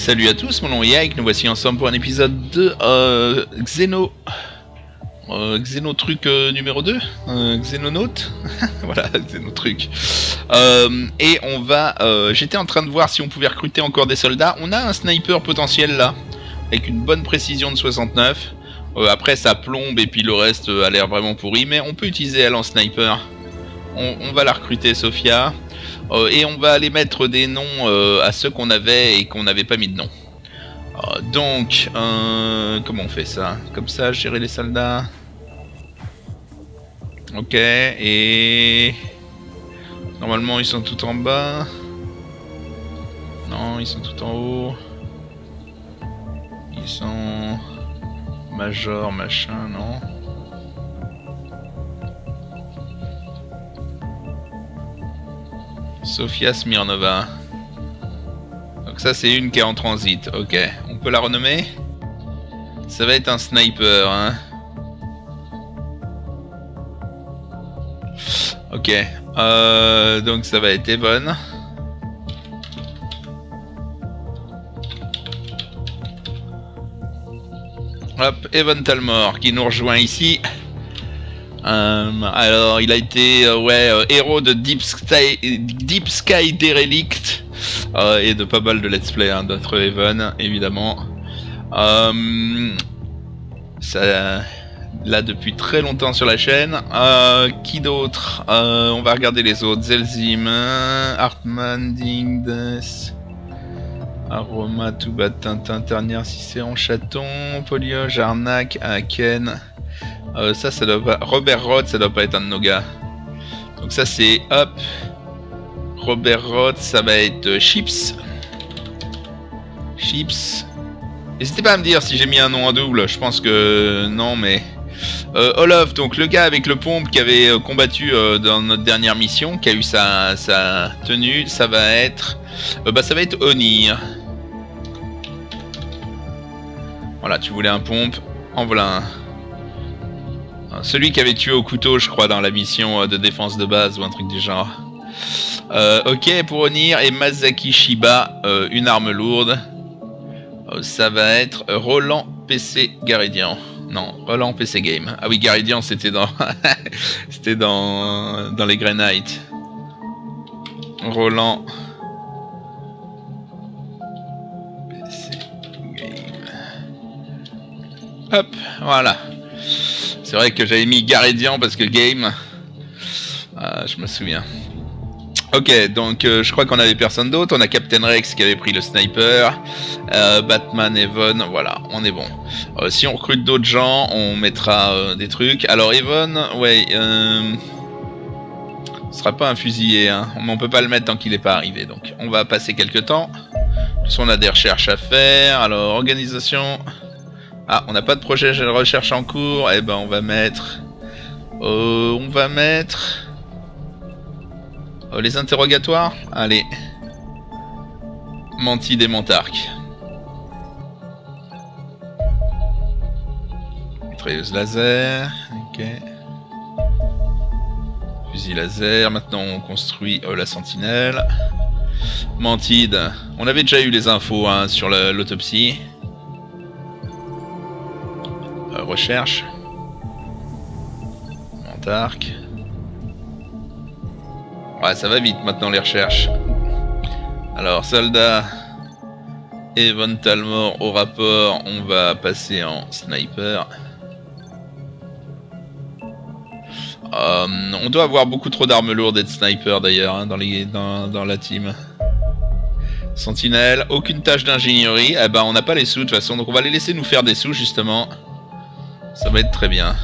Salut à tous, mon nom est Ikeett, nous voici ensemble pour un épisode de Xenonautes, voilà, Xenotruc. Et on va... j'étais en train de voir si on pouvait recruter encore des soldats. On a un sniper potentiel là, avec une bonne précision de 69. Après ça plombe et puis le reste a l'air vraiment pourri, mais on peut utiliser elle en sniper. On va la recruter, Sofia. Et on va aller mettre des noms à ceux qu'on avait et qu'on n'avait pas mis de nom. Donc, comment on fait ça? Comme ça, gérer les soldats. Ok, et... Normalement, ils sont tout en bas. Non, ils sont tout en haut. Ils sont... Major, machin, non? Sofia Smirnova. Donc ça c'est une qui est en transit. Ok, on peut la renommer. Ça va être un sniper, hein. Ok, donc ça va être Evan. Hop, Evan Talmor qui nous rejoint ici. Alors, il a été héros de Deep Sky Derelict et de pas mal de let's play, hein, d'autres Evan, évidemment. Ça, là depuis très longtemps sur la chaîne. Qui d'autre? On va regarder les autres. Zelzim, Artman Dingdes, Aroma, Touba, Tintin Ternière, Cicéon, Chaton, Polio, Jarnac Aken. Ça doit pas... Robert Roth, ça doit pas être un de nos gars. Donc ça c'est... Hop. Robert Roth, ça va être Chips. Chips. N'hésitez pas à me dire si j'ai mis un nom en double. Je pense que... Non, mais... Olaf, donc le gars avec le pompe qui avait combattu dans notre dernière mission, qui a eu sa tenue, ça va être... ça va être Onir. Voilà, tu voulais un pompe. En voilà un. Celui qui avait tué au couteau, je crois, dans la mission de défense de base ou un truc du genre. Ok, pour Onir et Masaki Shiba, une arme lourde. Ça va être Roland PC Guardian. Non, Roland PC Game. Ah oui, Guardian, c'était dans... c'était dans les Grey Knights. Roland... PC Game. Hop, voilà. C'est vrai que j'avais mis Guardian parce que Game, je me souviens. Ok, donc je crois qu'on avait personne d'autre. On a Captain Rex qui avait pris le sniper, Batman, Evan, voilà, on est bon. Si on recrute d'autres gens, on mettra des trucs. Alors Evan, ouais, ce sera pas un fusilier, hein. On peut pas le mettre tant qu'il n'est pas arrivé, donc on va passer quelques temps. De toute façon, on a des recherches à faire, alors organisation... Ah, on n'a pas de projet de recherche en cours. Eh ben, on va mettre... les interrogatoires. Allez. Mantide et Mentarque. Mitrailleuse laser. Ok. Fusil laser. Maintenant, on construit la sentinelle. Mantide. On avait déjà eu les infos, hein, sur l'autopsie. Recherche. Mentarque. Ouais, ça va vite maintenant les recherches. Alors, soldat Evan Talmor au rapport. On va passer en sniper. On doit avoir beaucoup trop d'armes lourdes et de sniper d'ailleurs, hein, dans la team. Sentinelle, aucune tâche d'ingénierie. Eh ben, on n'a pas les sous de toute façon, donc on va les laisser nous faire des sous justement. Ça va être très bien.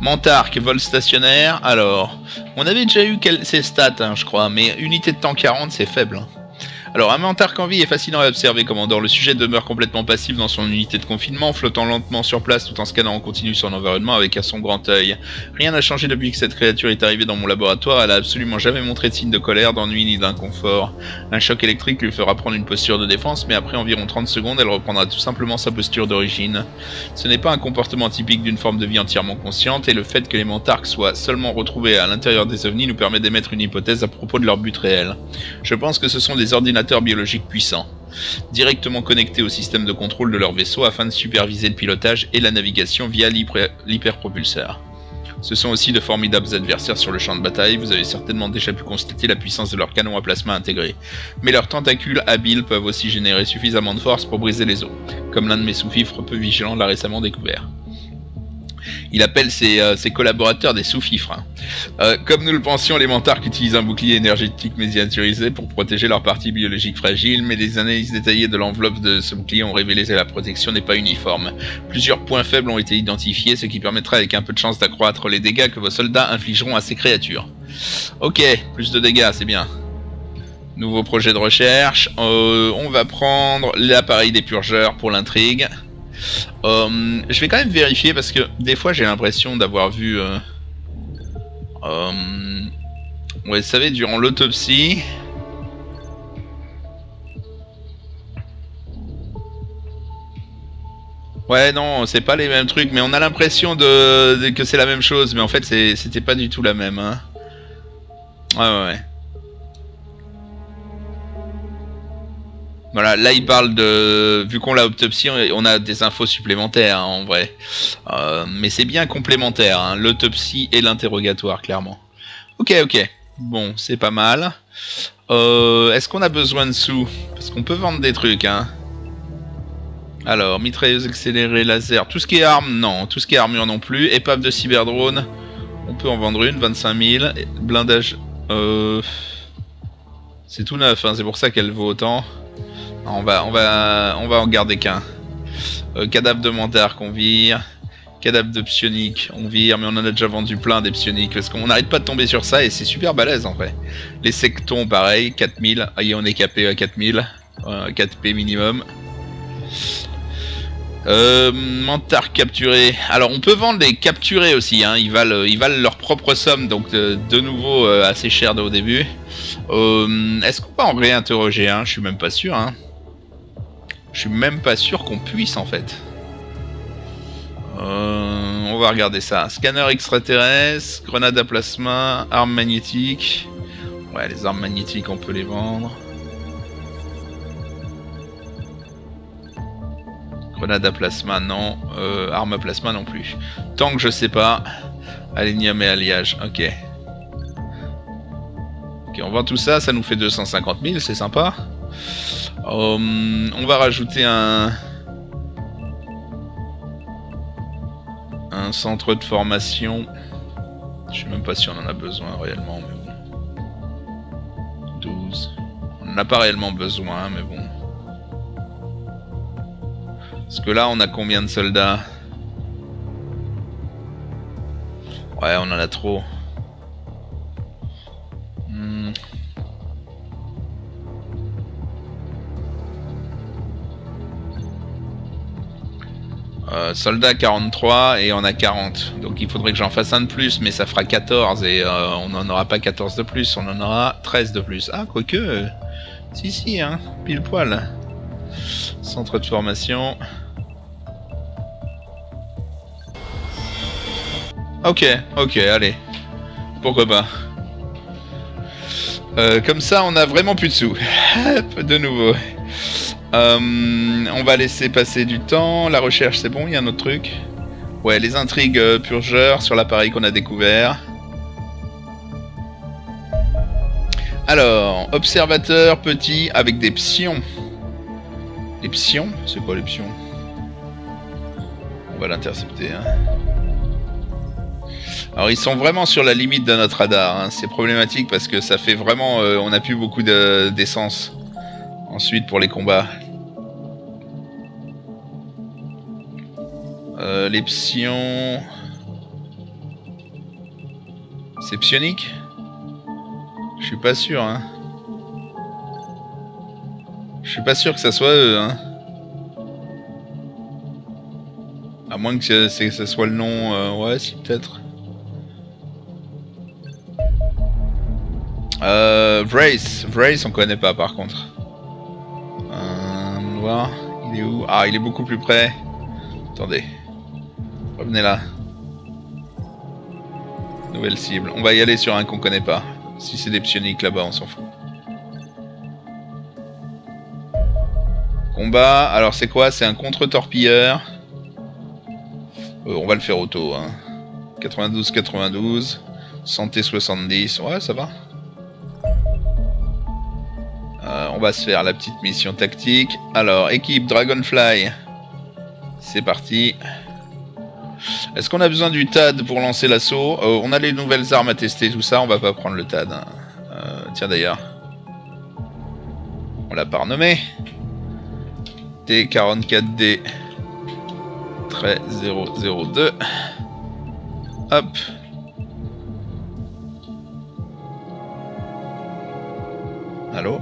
Mentarque, vol stationnaire. Alors, on avait déjà eu ces stats, hein, je crois, mais unité de temps 40, c'est faible. Hein. Alors, un Mentarque en vie est fascinant à observer, commandant. Le sujet demeure complètement passif dans son unité de confinement, flottant lentement sur place tout en scannant en continu son environnement avec son grand œil. Rien n'a changé depuis que cette créature est arrivée dans mon laboratoire. Elle a absolument jamais montré de signe de colère, d'ennui ni d'inconfort. Un choc électrique lui fera prendre une posture de défense, mais après environ 30 secondes, elle reprendra tout simplement sa posture d'origine. Ce n'est pas un comportement typique d'une forme de vie entièrement consciente, et le fait que les Mentarques soient seulement retrouvés à l'intérieur des ovnis nous permet d'émettre une hypothèse à propos de leur but réel. Je pense que ce sont des ordinateurs biologiques puissants. directement connectés au système de contrôle de leur vaisseau afin de superviser le pilotage et la navigation via l'hyperpropulseur. Ce sont aussi de formidables adversaires sur le champ de bataille, vous avez certainement déjà pu constater la puissance de leurs canons à plasma intégrés. Mais leurs tentacules habiles peuvent aussi générer suffisamment de force pour briser les os, comme l'un de mes sous-fifres peu vigilants l'a récemment découvert. Il appelle ses collaborateurs des sous-fifres. Comme nous le pensions, les Mentarques utilisent un bouclier énergétique miniaturisé pour protéger leur partie biologique fragile, mais les analyses détaillées de l'enveloppe de ce bouclier ont révélé que la protection n'est pas uniforme. Plusieurs points faibles ont été identifiés, ce qui permettra avec un peu de chance d'accroître les dégâts que vos soldats infligeront à ces créatures. Ok, plus de dégâts, c'est bien. Nouveau projet de recherche. On va prendre l'appareil des purgeurs pour l'intrigue. Je vais quand même vérifier parce que des fois j'ai l'impression d'avoir vu ouais, vous savez, durant l'autopsie ouais non c'est pas les mêmes trucs mais on a l'impression que c'est la même chose mais en fait c'était pas du tout la même hein. Ouais voilà, là il parle de... Vu qu'on l'a autopsie, on a des infos supplémentaires hein, en vrai. Mais c'est bien complémentaire, hein, l'autopsie et l'interrogatoire, clairement. Ok. Bon, c'est pas mal. Est-ce qu'on a besoin de sous? Parce qu'on peut vendre des trucs, hein. Alors, mitrailleuse accélérée, laser, tout ce qui est armes, non. Tout ce qui est armure non plus. Épave de cyberdrone, on peut en vendre une, 25 000. Blindage... C'est tout neuf, hein, c'est pour ça qu'elle vaut autant. On va en garder qu'un. Cadavre de Mentarque, on vire. Cadavre de psionique, on vire. Mais on en a déjà vendu plein des psioniques. Parce qu'on n'arrête pas de tomber sur ça et c'est super balèze en fait. Les sectons, pareil, 4000. Allez, on est capé à 4000. 4P minimum. Mentarque capturé. Alors on peut vendre les capturés aussi, hein. Ils valent leur propre somme, donc de nouveau assez cher au début. Est-ce qu'on peut en réinterroger hein? Je suis même pas sûr. Hein. Je suis même pas sûr qu'on puisse en fait. On va regarder ça. Scanner extraterrestre, grenade à plasma, armes magnétiques. Ouais, les armes magnétiques on peut les vendre. Grenade à plasma, non. Arme à plasma, non plus. Tank, je sais pas. Alenium et alliage, ok. Ok, on vend tout ça, ça nous fait 250 000, c'est sympa. On va rajouter un centre de formation. Je suis même pas sûr on en a besoin réellement, mais bon. 12. On n'en a pas réellement besoin, mais bon. Parce que là, on a combien de soldats? Ouais, on en a trop. Soldats 43 et on a 40. Donc il faudrait que j'en fasse un de plus, mais ça fera 14 et on n'en aura pas 14 de plus, on en aura 13 de plus. Ah, quoique. Si, hein, pile poil. Centre de formation. Ok, allez. Pourquoi pas. Comme ça, on a vraiment plus de sous. De nouveau. On va laisser passer du temps. La recherche, c'est bon, il y a un autre truc. Ouais, les intrigues purgeurs sur l'appareil qu'on a découvert. Alors, observateur petit avec des psions. Les psions? C'est quoi les psions? On va l'intercepter. Hein. Alors ils sont vraiment sur la limite de notre radar. Hein. C'est problématique parce que ça fait vraiment... on n'a plus beaucoup d'essence ensuite pour les combats. Les psions... C'est psionique? Je suis pas sûr. Hein. Je suis pas sûr que ça soit eux, hein. À moins que ça soit le nom... ouais, si, peut-être. Wraith, on connaît pas, par contre. On va voir. Il est où? Ah, il est beaucoup plus près. Attendez. Revenez là. Nouvelle cible. On va y aller sur un qu'on connaît pas. Si c'est des psioniques là-bas, on s'en fout. Combat, alors c'est quoi? C'est un contre-torpilleur. On va le faire auto. Hein. 92-92. Santé 70. Ouais, ça va. On va se faire la petite mission tactique. Alors, équipe Dragonfly. C'est parti. Est-ce qu'on a besoin du TAD pour lancer l'assaut? On a les nouvelles armes à tester, tout ça. On va pas prendre le TAD. Hein. Tiens d'ailleurs. On l'a pas renommé. T44D. 002. Hop. Allô?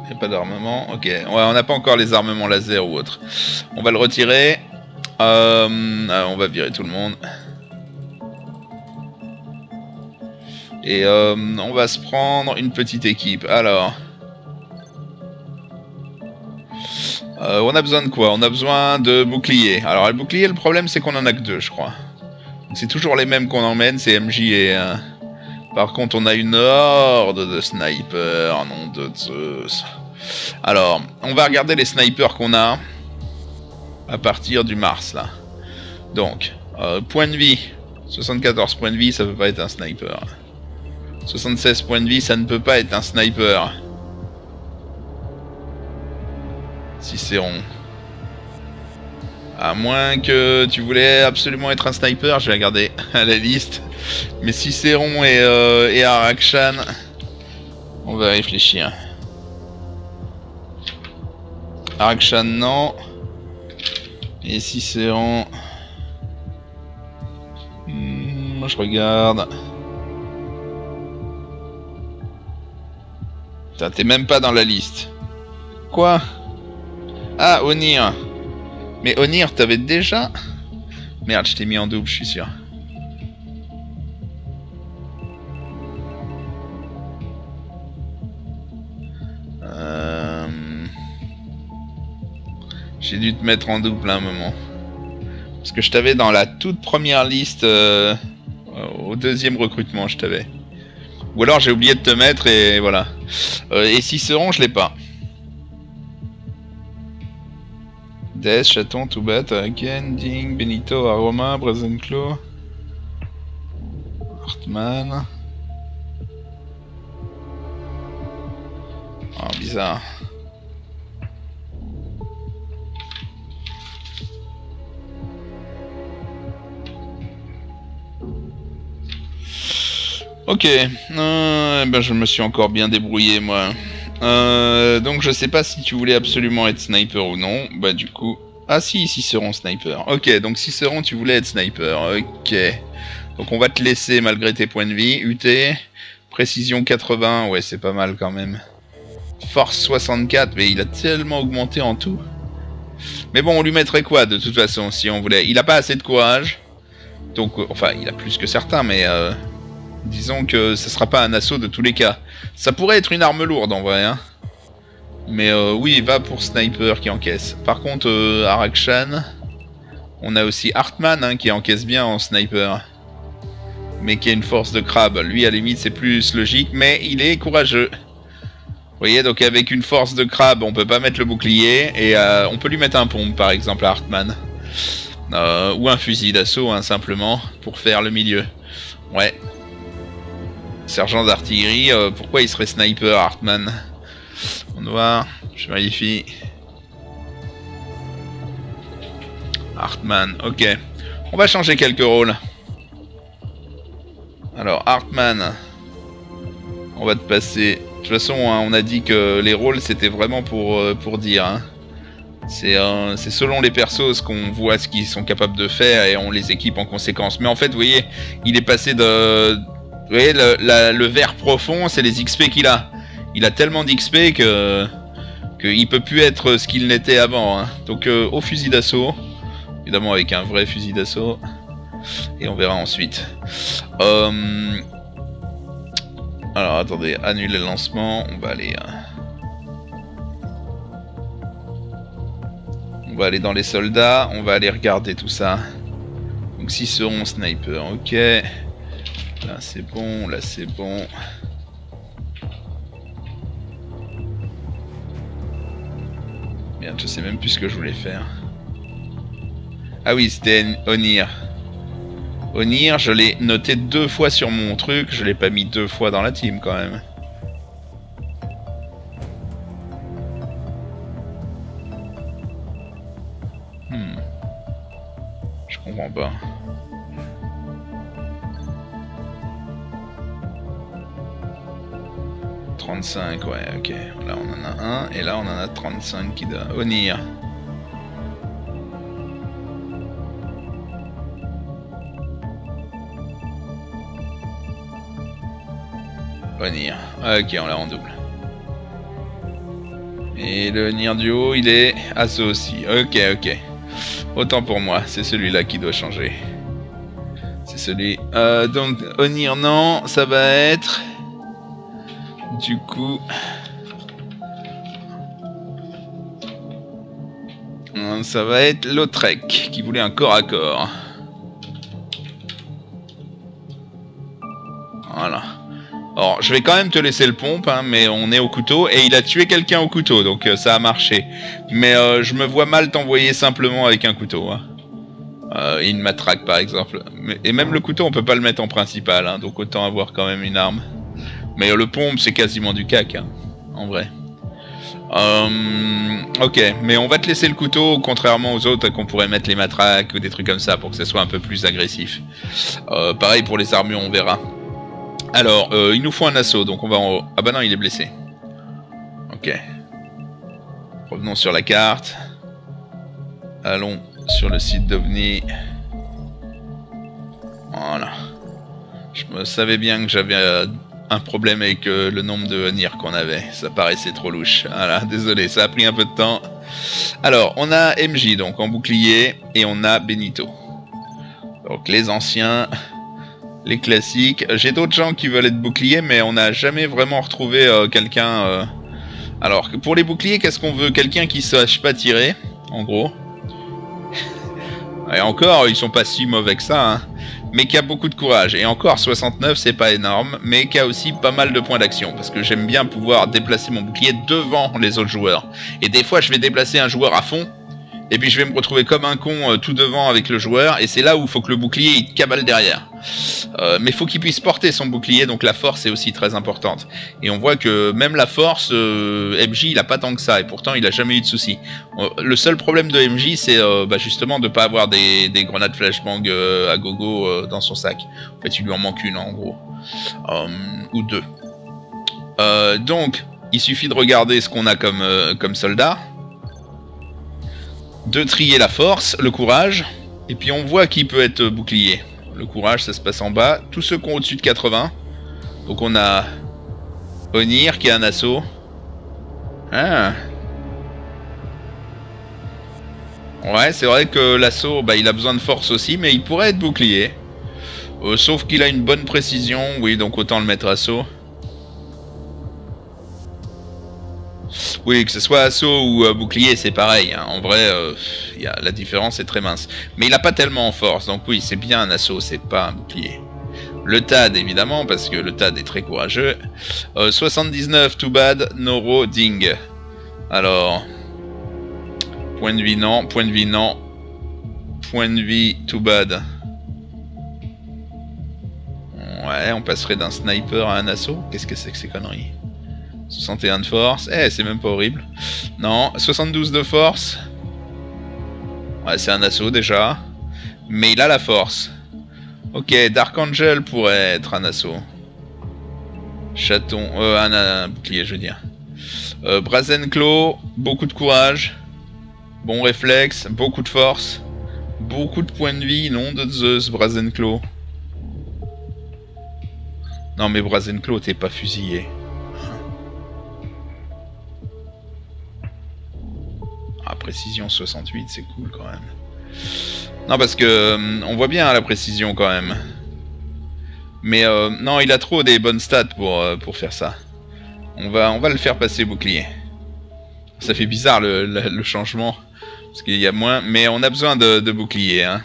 Il n'y a pas d'armement. Ok. Ouais, on n'a pas encore les armements laser ou autre. On va le retirer. On va virer tout le monde. Et on va se prendre une petite équipe. Alors. On a besoin de quoi? On a besoin de boucliers. Alors, le bouclier, le problème, c'est qu'on en a que deux, je crois. C'est toujours les mêmes qu'on emmène, c'est MJ et... Par contre, on a une horde de snipers, nom de Zeus. Alors, on va regarder les snipers qu'on a à partir du mars, là. Donc, point de vie. 74 points de vie, ça peut pas être un sniper. 76 points de vie, ça ne peut pas être un sniper. Cicéon. À moins que tu voulais absolument être un sniper, je vais regarder à la liste. Mais Cicéon et Arakshan, on va réfléchir. Arakshan, non. Et Cicéon... je regarde... Putain, t'es même pas dans la liste. Quoi? Ah, Onir. Mais Onir, t'avais déjà... Merde, je t'ai mis en double, je suis sûr. J'ai dû te mettre en double à un moment. Parce que je t'avais dans la toute première liste... au deuxième recrutement, je t'avais. Ou alors j'ai oublié de te mettre et voilà. Et Cicéron, je l'ai pas. Death, Chaton, Touba, Aken, Ding, Benito, Aroma, Brazen Claw, Hartmann. Oh, bizarre. Ok, ben je me suis encore bien débrouillé moi. Donc je sais pas si tu voulais absolument être sniper ou non. Bah du coup... Ah si, Cicéron sniper. Ok, donc Cicéron tu voulais être sniper. Ok. Donc on va te laisser malgré tes points de vie. UT. Précision 80. Ouais, c'est pas mal quand même. Force 64. Mais il a tellement augmenté en tout. Mais bon, on lui mettrait quoi de toute façon si on voulait... Il a pas assez de courage. Donc, enfin, il a plus que certains, mais... Disons que ça sera pas un assaut de tous les cas. Ça pourrait être une arme lourde en vrai. Hein. Mais oui, va pour Sniper qui encaisse. Par contre, Arakshan, on a aussi Hartmann hein, qui encaisse bien en Sniper. Mais qui a une force de crabe. Lui, à la limite, c'est plus logique, mais il est courageux. Vous voyez, donc avec une force de crabe, on peut pas mettre le bouclier. Et on peut lui mettre un pompe, par exemple, à Hartmann. Ou un fusil d'assaut, hein, simplement, pour faire le milieu. Ouais. Sergent d'artillerie, pourquoi il serait sniper, Hartmann? On doit... Je vérifie. Hartmann, ok. On va changer quelques rôles. Alors, Hartmann. On va te passer... De toute façon, hein, on a dit que les rôles, c'était vraiment pour dire. Hein. C'est selon les persos qu'on voit ce qu'ils sont capables de faire et on les équipe en conséquence. Mais en fait, vous voyez, il est passé de... Vous voyez, le vert profond, c'est les XP qu'il a. Il a tellement d'XP qu'il peut plus être ce qu'il n'était avant. Hein. Donc, au fusil d'assaut. Évidemment, avec un vrai fusil d'assaut. Et on verra ensuite. Alors, attendez. Annuler le lancement. On va aller... On va aller dans les soldats. On va aller regarder tout ça. Donc, s'ils seront sniper. Ok. Là c'est bon, là c'est bon. Merde, je sais même plus ce que je voulais faire. Ah oui, c'était Onir. Onir, je l'ai noté 2 fois sur mon truc, je l'ai pas mis 2 fois dans la team quand même. Je comprends pas. Ouais, ok. Là on en a un, et là on en a 35 qui doit... Onir. Onir. Ok, on l'a en double. Et le Onir du haut, il est asso aussi. Ok, ok. Autant pour moi, c'est celui-là qui doit changer. C'est celui... donc, Onir, non, ça va être... Du coup, ça va être Lautrec qui voulait un corps à corps. Voilà. Alors, je vais quand même te laisser le pompe, hein, mais on est au couteau et il a tué quelqu'un au couteau, donc ça a marché. Mais je me vois mal t'envoyer simplement avec un couteau. Hein. Une matraque par exemple. Et même le couteau, on peut pas le mettre en principal, hein, donc autant avoir quand même une arme. Mais le pompe, c'est quasiment du cac, hein, en vrai. Ok, mais on va te laisser le couteau, contrairement aux autres qu'on pourrait mettre les matraques ou des trucs comme ça pour que ça soit un peu plus agressif. Pareil pour les armures, on verra. Alors, il nous faut un assaut, donc on va en haut. Ah bah non, il est blessé. Ok. Revenons sur la carte. Allons sur le site d'OVNI. Voilà. Je me savais bien que j'avais... un problème avec le nombre de Onir qu'on avait, ça paraissait trop louche. Voilà, désolé, ça a pris un peu de temps. Alors, on a MJ donc en bouclier et on a Benito. Donc les anciens, les classiques. J'ai d'autres gens qui veulent être bouclier, mais on n'a jamais vraiment retrouvé quelqu'un. Alors, pour les boucliers, qu'est-ce qu'on veut? Quelqu'un qui sache pas tirer, en gros. Et encore, ils sont pas si mauvais que ça, hein. Mais qui a beaucoup de courage. Et encore, 69, c'est pas énorme, mais qui a aussi pas mal de points d'action. Parce que j'aime bien pouvoir déplacer mon bouclier devant les autres joueurs. Et des fois, je vais déplacer un joueur à fond, et puis je vais me retrouver comme un con tout devant avec le joueur, et c'est là où il faut que le bouclier il cabale derrière. Mais faut qu'il puisse porter son bouclier, donc la force est aussi très importante. Et on voit que même la force, MJ il a pas tant que ça, et pourtant il a jamais eu de soucis. Le seul problème de MJ c'est justement de pas avoir des grenades flashbang à gogo dans son sac. En fait il lui en manque une en gros, ou deux. Donc il suffit de regarder ce qu'on a comme, comme soldat. De trier la force, le courage, et puis on voit qui peut être bouclier. Le courage, ça se passe en bas. Tous ceux qui ont au-dessus de 80. Donc on a Onir qui a un assaut. Ah. Ouais, c'est vrai que l'assaut, bah, il a besoin de force aussi, mais il pourrait être bouclier. Sauf qu'il a une bonne précision, oui, donc autant le mettre assaut. Oui, que ce soit assaut ou bouclier, c'est pareil. Hein. En vrai, la différence est très mince. Mais il n'a pas tellement en force, donc oui, c'est bien un assaut, c'est pas un bouclier. Le TAD, évidemment, parce que le TAD est très courageux. 79, Toubad, Noro, Ding. Alors, point de vie, non. Point de vie, non. Point de vie, Toubad. Ouais, on passerait d'un sniper à un assaut. Qu'est-ce que c'est que ces conneries? 61 de force, eh c'est même pas horrible. Non, 72 de force. Ouais c'est un assaut déjà. Mais il a la force. Ok, Dark Angel pourrait être un assaut. Chaton, un bouclier je veux dire. Brazen Claw, beaucoup de courage. Bon réflexe, beaucoup de force. Beaucoup de points de vie, non de Zeus, Brazen Claw. Non mais Brazen Claw t'es pas fusillé. Ah, précision 68, c'est cool quand même. Non, parce que on voit bien hein, la précision quand même. Mais non, il a trop des bonnes stats pour faire ça. On va le faire passer bouclier. Ça fait bizarre le changement. Parce qu'il y a moins. Mais on a besoin de bouclier. Hein.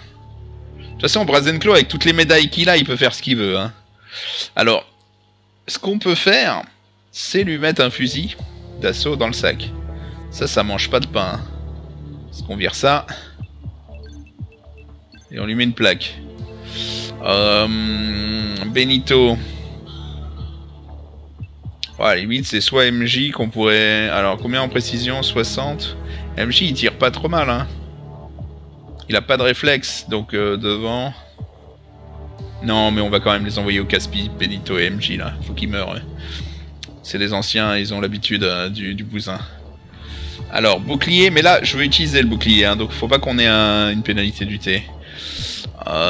De toute façon, Brazen Claw, avec toutes les médailles qu'il a, il peut faire ce qu'il veut. Hein. Alors, ce qu'on peut faire, c'est lui mettre un fusil d'assaut dans le sac. Ça, ça mange pas de pain. Hein. Parce qu'on vire ça. Et on lui met une plaque. Benito. Ouais, à la limite, c'est soit MJ qu'on pourrait... Alors, combien en précision? 60. MJ, il tire pas trop mal, hein. Il a pas de réflexe, donc devant... Non, mais on va quand même les envoyer au Caspi, Benito et MJ, là. Faut qu'ils meurent. C'est les anciens, ils ont l'habitude du bousin. Alors, bouclier, mais là, je veux utiliser le bouclier, hein, donc faut pas qu'on ait une pénalité du thé.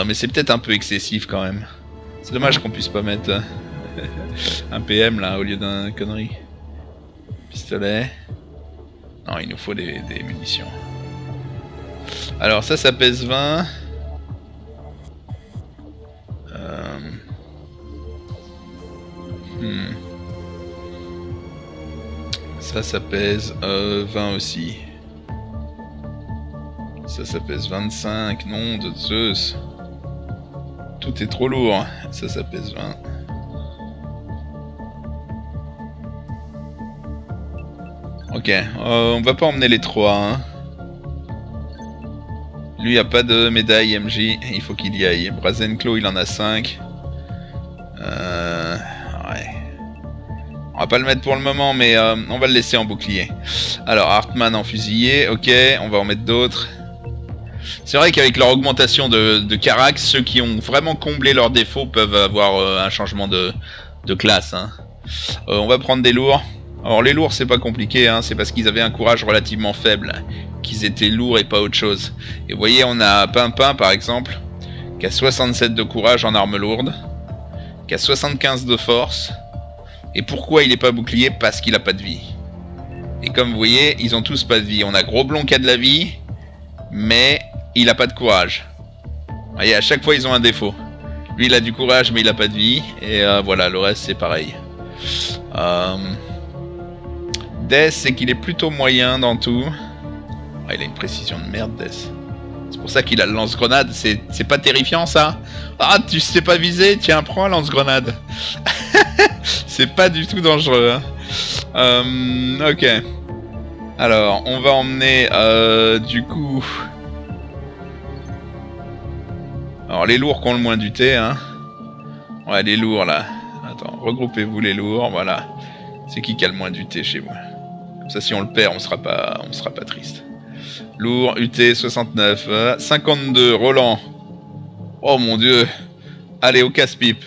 Mais c'est peut-être un peu excessif, quand même. C'est dommage qu'on puisse pas mettre un PM, là, au lieu d'un connerie. Pistolet. Non, il nous faut des munitions. Alors, ça pèse 20... Ça pèse 20 aussi. Ça pèse 25. Non, de Zeus. Tout est trop lourd. Ça pèse 20. Ok, on va pas emmener les 3. Hein. Lui, il a pas de médaille, MJ. Il faut qu'il y aille. Brazen Claw, il en a 5. On va pas le mettre pour le moment, mais on va le laisser en bouclier. Alors, Hartmann en fusilier, ok, on va en mettre d'autres. C'est vrai qu'avec leur augmentation de Carax, ceux qui ont vraiment comblé leurs défauts peuvent avoir un changement de classe. Hein. On va prendre des lourds. Alors, les lourds, c'est pas compliqué, hein, c'est parce qu'ils avaient un courage relativement faible, qu'ils étaient lourds et pas autre chose. Et vous voyez, on a Pimpin, par exemple, qui a 67 de courage en arme lourde, qui a 75 de force. Et pourquoi il n'est pas bouclier? Parce qu'il a pas de vie. Et comme vous voyez, ils ont tous pas de vie. On a Gros Blond qui a de la vie, mais il a pas de courage. Vous voyez, à chaque fois, ils ont un défaut. Lui, il a du courage, mais il a pas de vie. Et voilà, le reste, c'est pareil. Death, c'est qu'il est plutôt moyen dans tout. Ah, il a une précision de merde, Death. C'est pour ça qu'il a le lance-grenade. C'est pas terrifiant, ça? Ah, tu sais pas viser? Tiens, prends un lance-grenade. C'est pas du tout dangereux. Hein. Ok. Alors, on va emmener du coup... Alors, les lourds qui ont le moins du thé. Hein. Ouais, les lourds, là. Attends, regroupez-vous les lourds, voilà. C'est qui a le moins du thé chez moi? Comme ça, si on le perd, on sera pas triste. Lourd, UT, 69. 52, Roland. Oh mon dieu. Allez, au casse-pipe.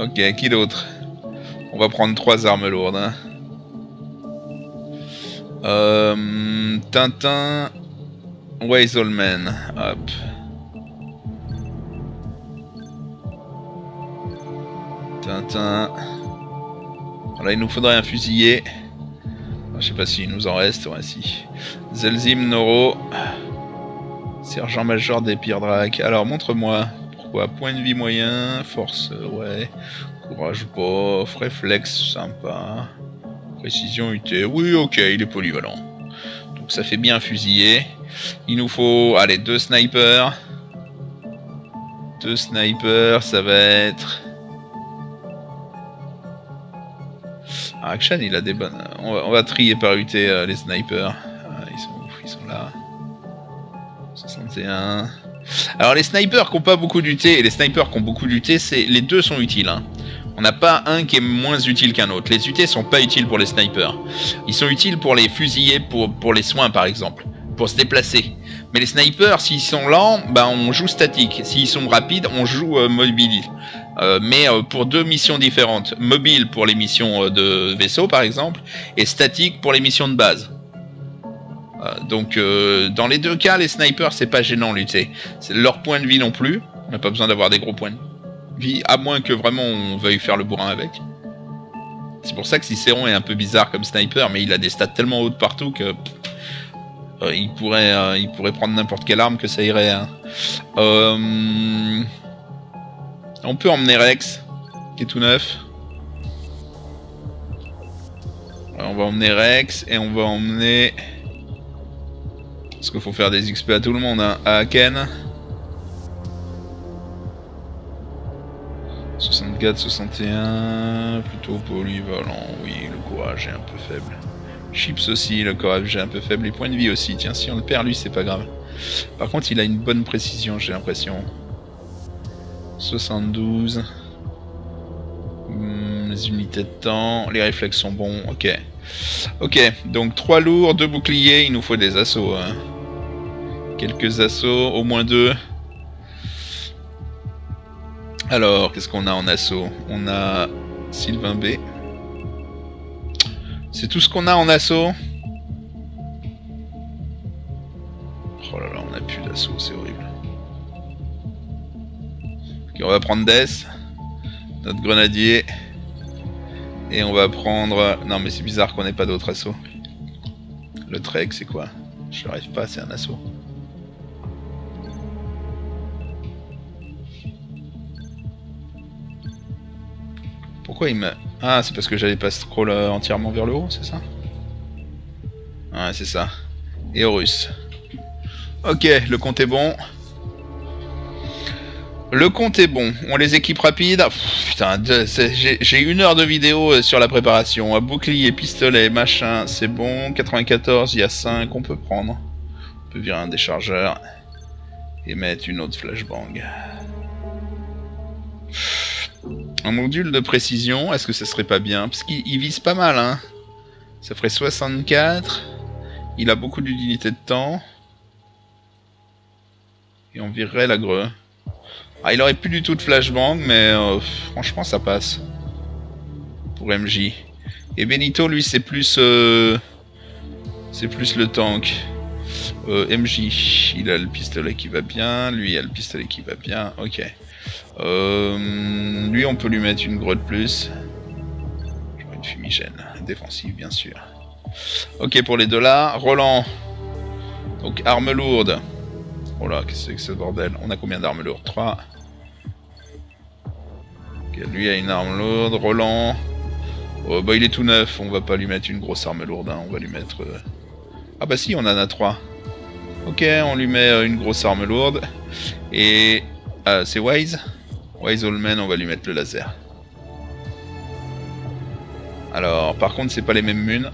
Ok, qui d'autre? On va prendre 3 armes lourdes. Hein. Tintin... Weiselman. Hop. Tintin... Voilà, il nous faudrait un fusilier. Je sais pas s'il nous en reste. Ouais, si. Zelzim, Noro. Sergent-major des pires dracs. Alors, montre-moi... Quoi, point de vie moyen, force, ouais, courage bof, réflexe sympa, précision UT, oui ok, il est polyvalent. Donc ça fait bien fusiller. Il nous faut, allez, 2 snipers. 2 snipers, ça va être... Arakshan, il a des bonnes... On va trier par UT les snipers. Ah, ils sont là. 61... Alors les snipers qui n'ont pas beaucoup d'UT et les snipers qui ont beaucoup d'UT, les deux sont utiles. Hein. On n'a pas un qui est moins utile qu'un autre. Les UT sont pas utiles pour les snipers. Ils sont utiles pour les fusiller, pour les soins par exemple, pour se déplacer. Mais les snipers, s'ils sont lents, ben, on joue statique. S'ils sont rapides, on joue mobile. Mais pour 2 missions différentes. Mobile pour les missions de vaisseau par exemple, et statique pour les missions de base. Donc dans les deux cas, les snipers, c'est pas gênant lutter. Leur point de vie non plus. On n'a pas besoin d'avoir des gros points de vie, à moins que vraiment on veuille faire le bourrin avec. C'est pour ça que Cicéon est un peu bizarre comme sniper, mais il a des stats tellement hautes partout que il pourrait prendre n'importe quelle arme que ça irait. Hein. On peut emmener Rex, qui est tout neuf. Alors, on va emmener Rex et on va emmener... Parce qu'il faut faire des XP à tout le monde, hein. À Aken. 70 GAD 61, plutôt polyvalent, oui, le courage est un peu faible. Chips aussi, le courage est un peu faible, et point de vie aussi, tiens, si on le perd lui, c'est pas grave. Par contre, il a une bonne précision, j'ai l'impression. 72. Les unités de temps, les réflexes sont bons, ok. Ok, donc 3 lourds, 2 boucliers, il nous faut des assauts. Hein. Quelques assauts, au moins 2. Alors, qu'est-ce qu'on a en assaut? On a Sylvain B. C'est tout ce qu'on a en assaut. Oh là là, on n'a plus d'assaut, c'est horrible. Ok, on va prendre Death, notre grenadier. Et on va prendre... Non mais c'est bizarre qu'on n'ait pas d'autres assauts. Le Trek, c'est quoi? Je n'arrive pas, c'est un assaut. Pourquoi il me... Ah, c'est parce que j'avais pas scroll entièrement vers le haut, c'est ça? Ouais, c'est ça. Et Horus. Ok, le compte est bon. Le compte est bon. On les équipe rapide. Pff, putain, j'ai 1 heure de vidéo sur la préparation. À bouclier, pistolet, machin, c'est bon. 94, il y a 5, on peut prendre. On peut virer un déchargeur. Et mettre une autre flashbang. Pff. Un module de précision, est-ce que ça serait pas bien? Parce qu'il vise pas mal, hein. Ça ferait 64. Il a beaucoup d'unités de temps. Et on virerait l'agreux. Ah, il aurait plus du tout de flashbang, mais franchement, ça passe. Pour MJ. Et Benito, lui, c'est plus... c'est plus le tank. MJ, il a le pistolet qui va bien. Lui, il a le pistolet qui va bien. Ok. Lui, on peut lui mettre une grotte plus. Genre une fumigène. Défensive, bien sûr. Ok, pour les deux là. Roland. Donc, arme lourde. Oh là, qu'est-ce que c'est que ce bordel? On a combien d'armes lourdes? 3. Okay, lui a une arme lourde. Roland. Oh, bah, il est tout neuf. On va pas lui mettre une grosse arme lourde. Hein. On va lui mettre... Ah bah si, on en a 3. Ok, on lui met une grosse arme lourde. Et... c'est Wise. Weiselman, on va lui mettre le laser. Alors, par contre, c'est pas les mêmes munes.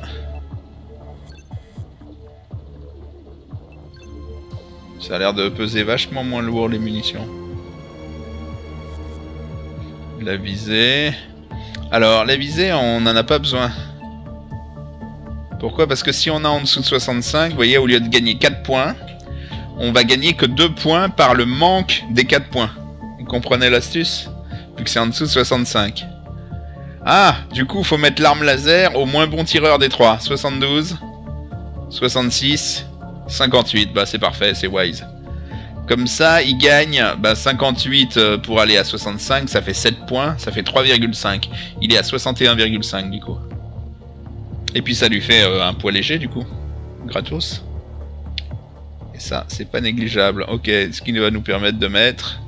Ça a l'air de peser vachement moins lourd les munitions. La visée. Alors, la visée, on n'en a pas besoin. Pourquoi? Parce que si on a en dessous de 65, vous voyez, au lieu de gagner 4 points, on va gagner que 2 points par le manque des 4 points. Vous comprenez l'astuce? Vu que c'est en dessous de 65. Ah, du coup, faut mettre l'arme laser au moins bon tireur des 3. 72, 66, 58. Bah, c'est parfait, c'est Wise. Comme ça, il gagne bah, 58 pour aller à 65, ça fait 7 points, ça fait 3,5. Il est à 61,5 du coup. Et puis ça lui fait un poids léger du coup, gratos. Et ça, c'est pas négligeable. Ok, ce qui va nous permettre de mettre...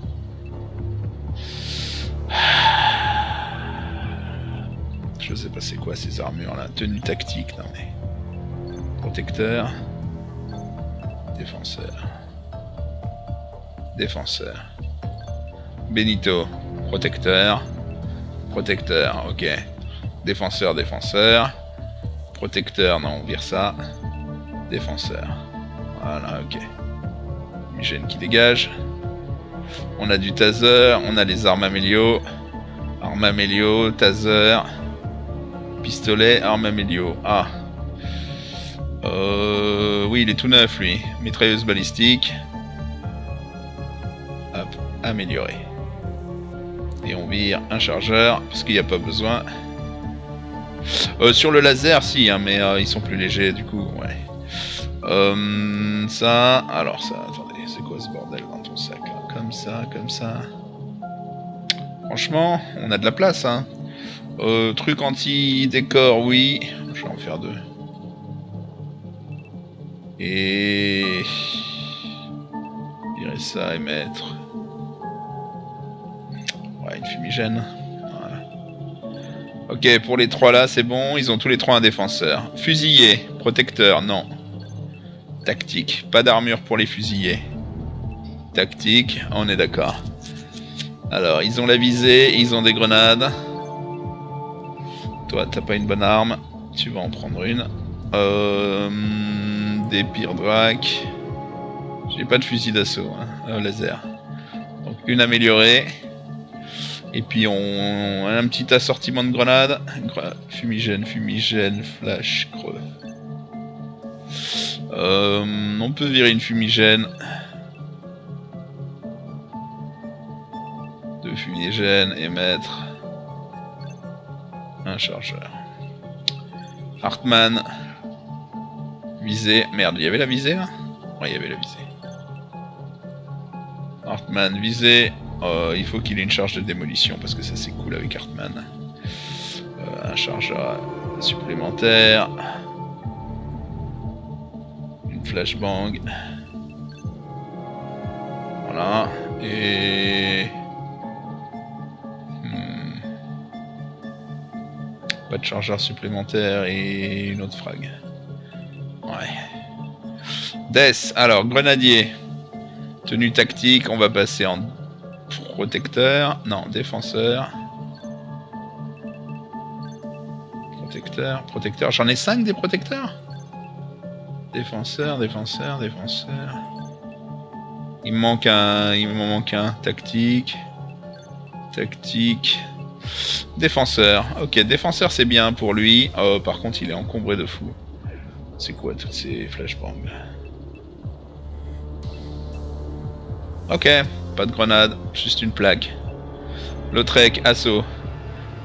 Je sais pas c'est quoi ces armures là. Tenue tactique, non mais... Protecteur. Défenseur. Défenseur. Benito. Protecteur. Protecteur, ok. Défenseur, défenseur. Protecteur, non, on vire ça. Défenseur. Voilà, ok. Hygiène qui dégage. On a du taser, on a les armes amélio. Armes amélio, taser. Pistolet, armes amélio. Ah. Oui, il est tout neuf, lui. Mitrailleuse balistique. Hop, amélioré. Et on vire un chargeur, parce qu'il n'y a pas besoin... sur le laser, si, hein, mais ils sont plus légers, du coup, ouais. Ça, alors ça, attendez, c'est quoi ce bordel dans ton sac hein? Comme ça, comme ça. Franchement, on a de la place, hein. Truc anti-décor, oui. Je vais en faire 2. Et... virer ça et mettre... Ouais, une fumigène. Ok, pour les 3 là, c'est bon, ils ont tous les 3 un défenseur. Fusillé, protecteur, non. Tactique, pas d'armure pour les fusillés. Tactique, on est d'accord. Alors, ils ont la visée, ils ont des grenades. Toi, t'as pas une bonne arme, tu vas en prendre une. Des pyrdracs. J'ai pas de fusil d'assaut, hein, laser. Donc une améliorée. Et puis on a un petit assortiment de grenades. Fumigène, flash, creux. On peut virer une fumigène. Deux fumigènes et mettre un chargeur. Hartmann. Visée. Merde, il y avait la visée là ? Ouais, il y avait la visée. Hartmann, visée. Il faut qu'il ait une charge de démolition parce que ça c'est cool avec Hartmann. Un chargeur supplémentaire. Une flashbang. Voilà. Et... Pas de chargeur supplémentaire et une autre frag. Ouais. Death, alors grenadier. Tenue tactique, on va passer en... Protecteur, non, défenseur. Protecteur, j'en ai 5 des protecteurs. Défenseur. Il me manque un. Tactique. Défenseur. Ok, défenseur c'est bien pour lui. Oh, par contre il est encombré de fou. C'est quoi toutes ces flashbangs? Ok. Pas de grenade, juste une plaque. Lautrec, assaut.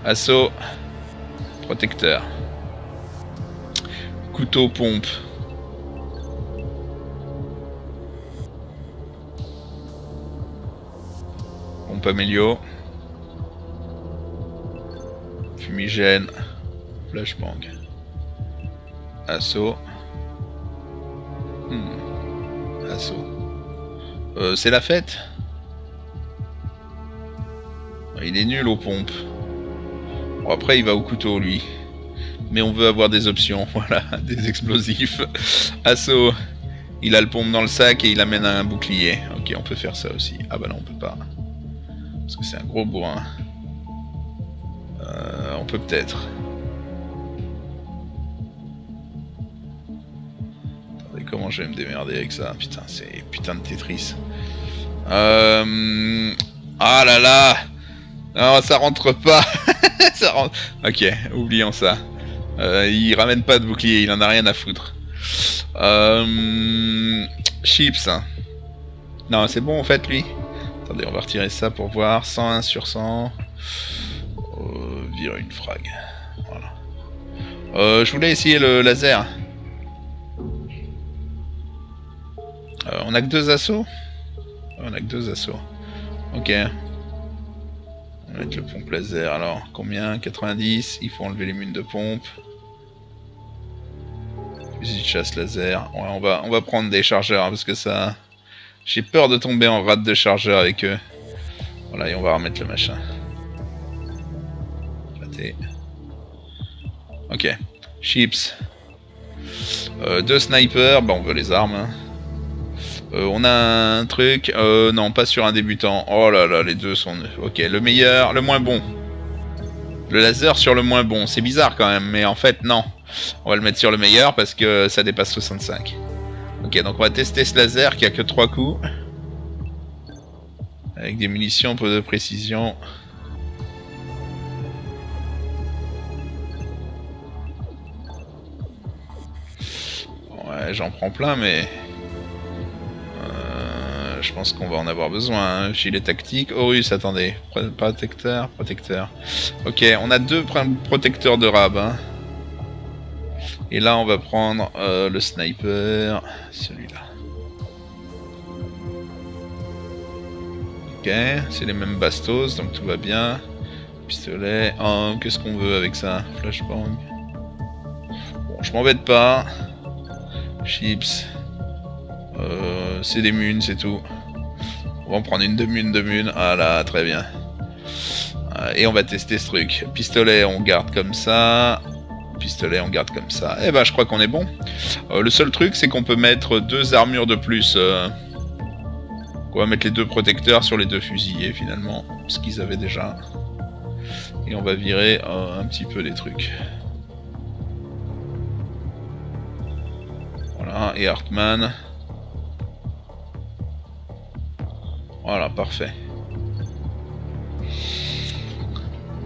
Assaut, protecteur. Couteau, pompe. Pompe amélio. Fumigène. Flashbang. Assaut. Assaut. C'est la fête? Il est nul aux pompes. Bon, après, il va au couteau, lui. Mais on veut avoir des options, voilà, des explosifs. Assaut, il a le pompe dans le sac et il amène un bouclier. Ok, on peut faire ça aussi. Ah bah non, on peut pas. Parce que c'est un gros bourrin. On peut peut-être. Attendez, comment je vais me démerder avec ça? Putain, c'est putain de Tetris. Ah là là! Non, ça rentre pas. Ça rentre... Ok, oublions ça. Il ramène pas de bouclier, il en a rien à foutre. Chips. Non, c'est bon en fait, lui. Attendez, on va retirer ça pour voir. 101 sur 100. Vire une frag. Voilà. Je voulais essayer le laser. On a que 2 assauts. Ok. On va mettre le pompe laser, alors combien? 90, il faut enlever les munes de pompe. Fusil de chasse laser, ouais, on va prendre des chargeurs, hein, parce que ça... J'ai peur de tomber en rade de chargeur avec eux. Voilà, et on va remettre le machin. Raté. Ok, chips. 2 snipers, bah on veut les armes. Hein. On a un truc... non, pas sur un débutant. Oh là là, les deux sont... Ok, le meilleur, le moins bon. Le laser sur le moins bon. C'est bizarre quand même, mais en fait, non. On va le mettre sur le meilleur parce que ça dépasse 65. Ok, donc on va tester ce laser qui a que 3 coups. Avec des munitions, peu de précision. Ouais, j'en prends plein, mais... je pense qu'on va en avoir besoin. Hein. Gilet tactique. Horus, attendez. Protecteur. Ok, on a 2 protecteurs de rab. Hein. Et là, on va prendre le sniper. Celui-là. Ok, c'est les mêmes bastos, donc tout va bien. Pistolet. Oh, qu'est-ce qu'on veut avec ça? Flashbang. Bon, je m'embête pas. Chips. C'est des munes, c'est tout. On va en prendre une de munes. Ah là, très bien. Et on va tester ce truc. Pistolet, on garde comme ça. Eh ben, je crois qu'on est bon. Le seul truc, c'est qu'on peut mettre 2 armures de plus. On va mettre les deux protecteurs sur les deux fusillés finalement, ce qu'ils avaient déjà. Et on va virer un petit peu les trucs. Voilà, et Hartmann. Voilà, parfait.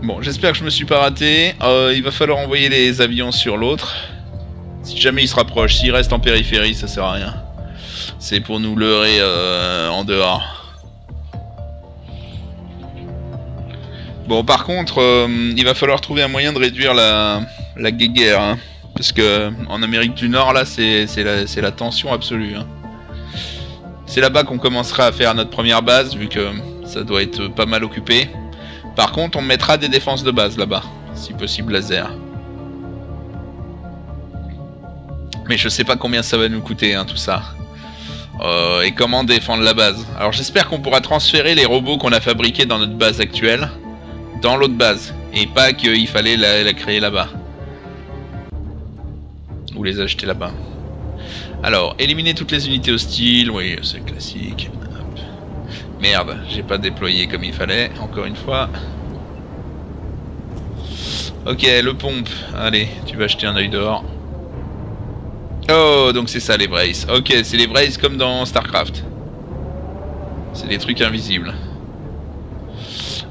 Bon, j'espère que je me suis pas raté. Il va falloir envoyer les avions sur l'autre. Si jamais il se rapproche, s'il reste en périphérie, ça sert à rien. C'est pour nous leurrer en dehors. Bon, par contre, il va falloir trouver un moyen de réduire la guéguerre. Hein, parce que en Amérique du Nord, là, c'est la tension absolue. Hein. C'est là-bas qu'on commencera à faire notre première base, vu que ça doit être pas mal occupé. Par contre, on mettra des défenses de base là-bas, si possible laser. Mais je sais pas combien ça va nous coûter, hein, tout ça. Et comment défendre la base. Alors j'espère qu'on pourra transférer les robots qu'on a fabriqués dans notre base actuelle, dans l'autre base, et pas qu'il fallait la créer là-bas. Ou les acheter là-bas. Alors, éliminer toutes les unités hostiles, oui, c'est classique. Merde, j'ai pas déployé comme il fallait, encore une fois. Ok, le pompe. Allez, tu vas jeter un œil dehors. Oh, donc c'est ça les braces. Ok, c'est les braces comme dans StarCraft. C'est des trucs invisibles.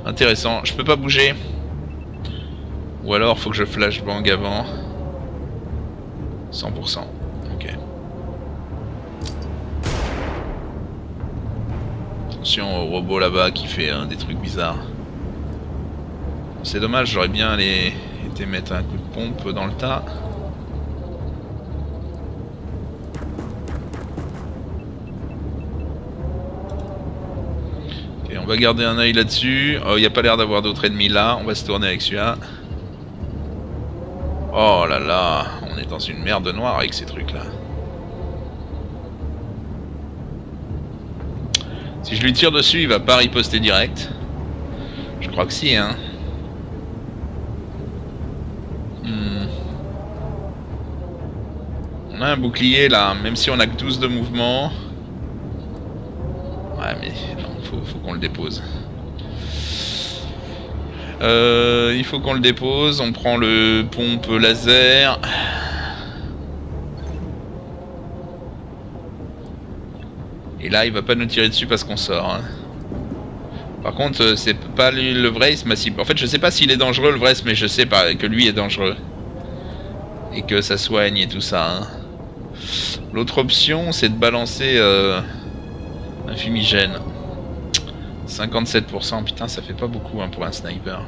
Intéressant, je peux pas bouger. Ou alors, faut que je flashbang avant. 100%. Attention au robot là-bas qui fait des trucs bizarres. C'est dommage, j'aurais bien été mettre un coup de pompe dans le tas. Ok, on va garder un œil là-dessus. Il n'y a pas l'air d'avoir d'autres ennemis là. On va se tourner avec celui-là. Oh là là, on est dans une merde noire avec ces trucs-là. Si je lui tire dessus, il va pas riposter direct. Je crois que si, hein. On a un bouclier, là, même si on a que 12 de mouvement. Ouais, mais non, faut qu'on le dépose. Il faut qu'on le dépose. On prend le pompe laser. Et là, il va pas nous tirer dessus parce qu'on sort. Hein. Par contre, c'est pas lui, le Wraith, ma cible. En fait, je sais pas s'il est dangereux, le Wraith, mais je sais pas que lui est dangereux. Et que ça soigne et tout ça. Hein. L'autre option, c'est de balancer un fumigène. 57%, putain, ça fait pas beaucoup hein, pour un sniper.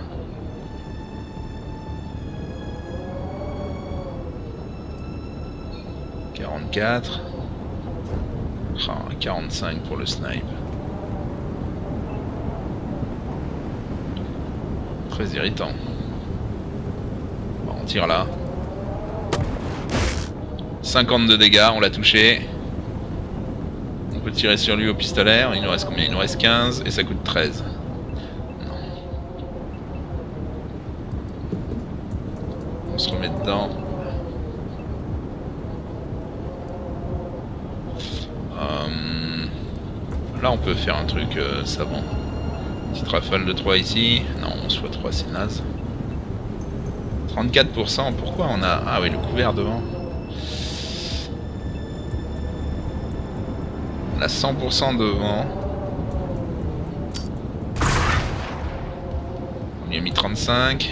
:44. 45 pour le snipe. Très irritant. Bon, on tire là. 50 de dégâts, on l'a touché. On peut tirer sur lui au pistolet. Il nous reste combien? Il nous reste 15 et ça coûte 13. Non. On se remet dedans. Là on peut faire un truc savant. Petite rafale de 3 ici. Non, 11 x 3 c'est naze. 34%, pourquoi on a... Ah oui, le couvert devant. On a 100% devant. On lui a mis 35.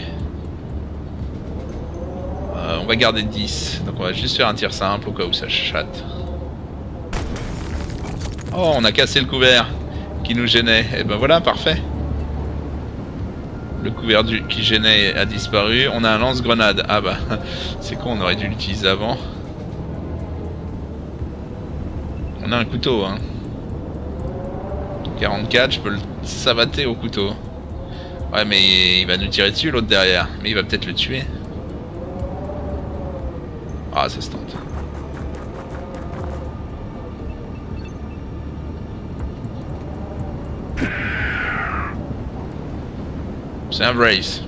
On va garder 10. Donc on va juste faire un tir simple au cas où ça chatte. Oh, on a cassé le couvert qui nous gênait. Et ben voilà, parfait. Le couvert qui gênait a disparu. On a un lance-grenade. Ah bah, c'est con, on aurait dû l'utiliser avant. On a un couteau, hein. 44, je peux le savater au couteau. Ouais, mais il va nous tirer dessus, l'autre derrière. Mais il va peut-être le tuer. Ah, ça se tente. C'est un brace.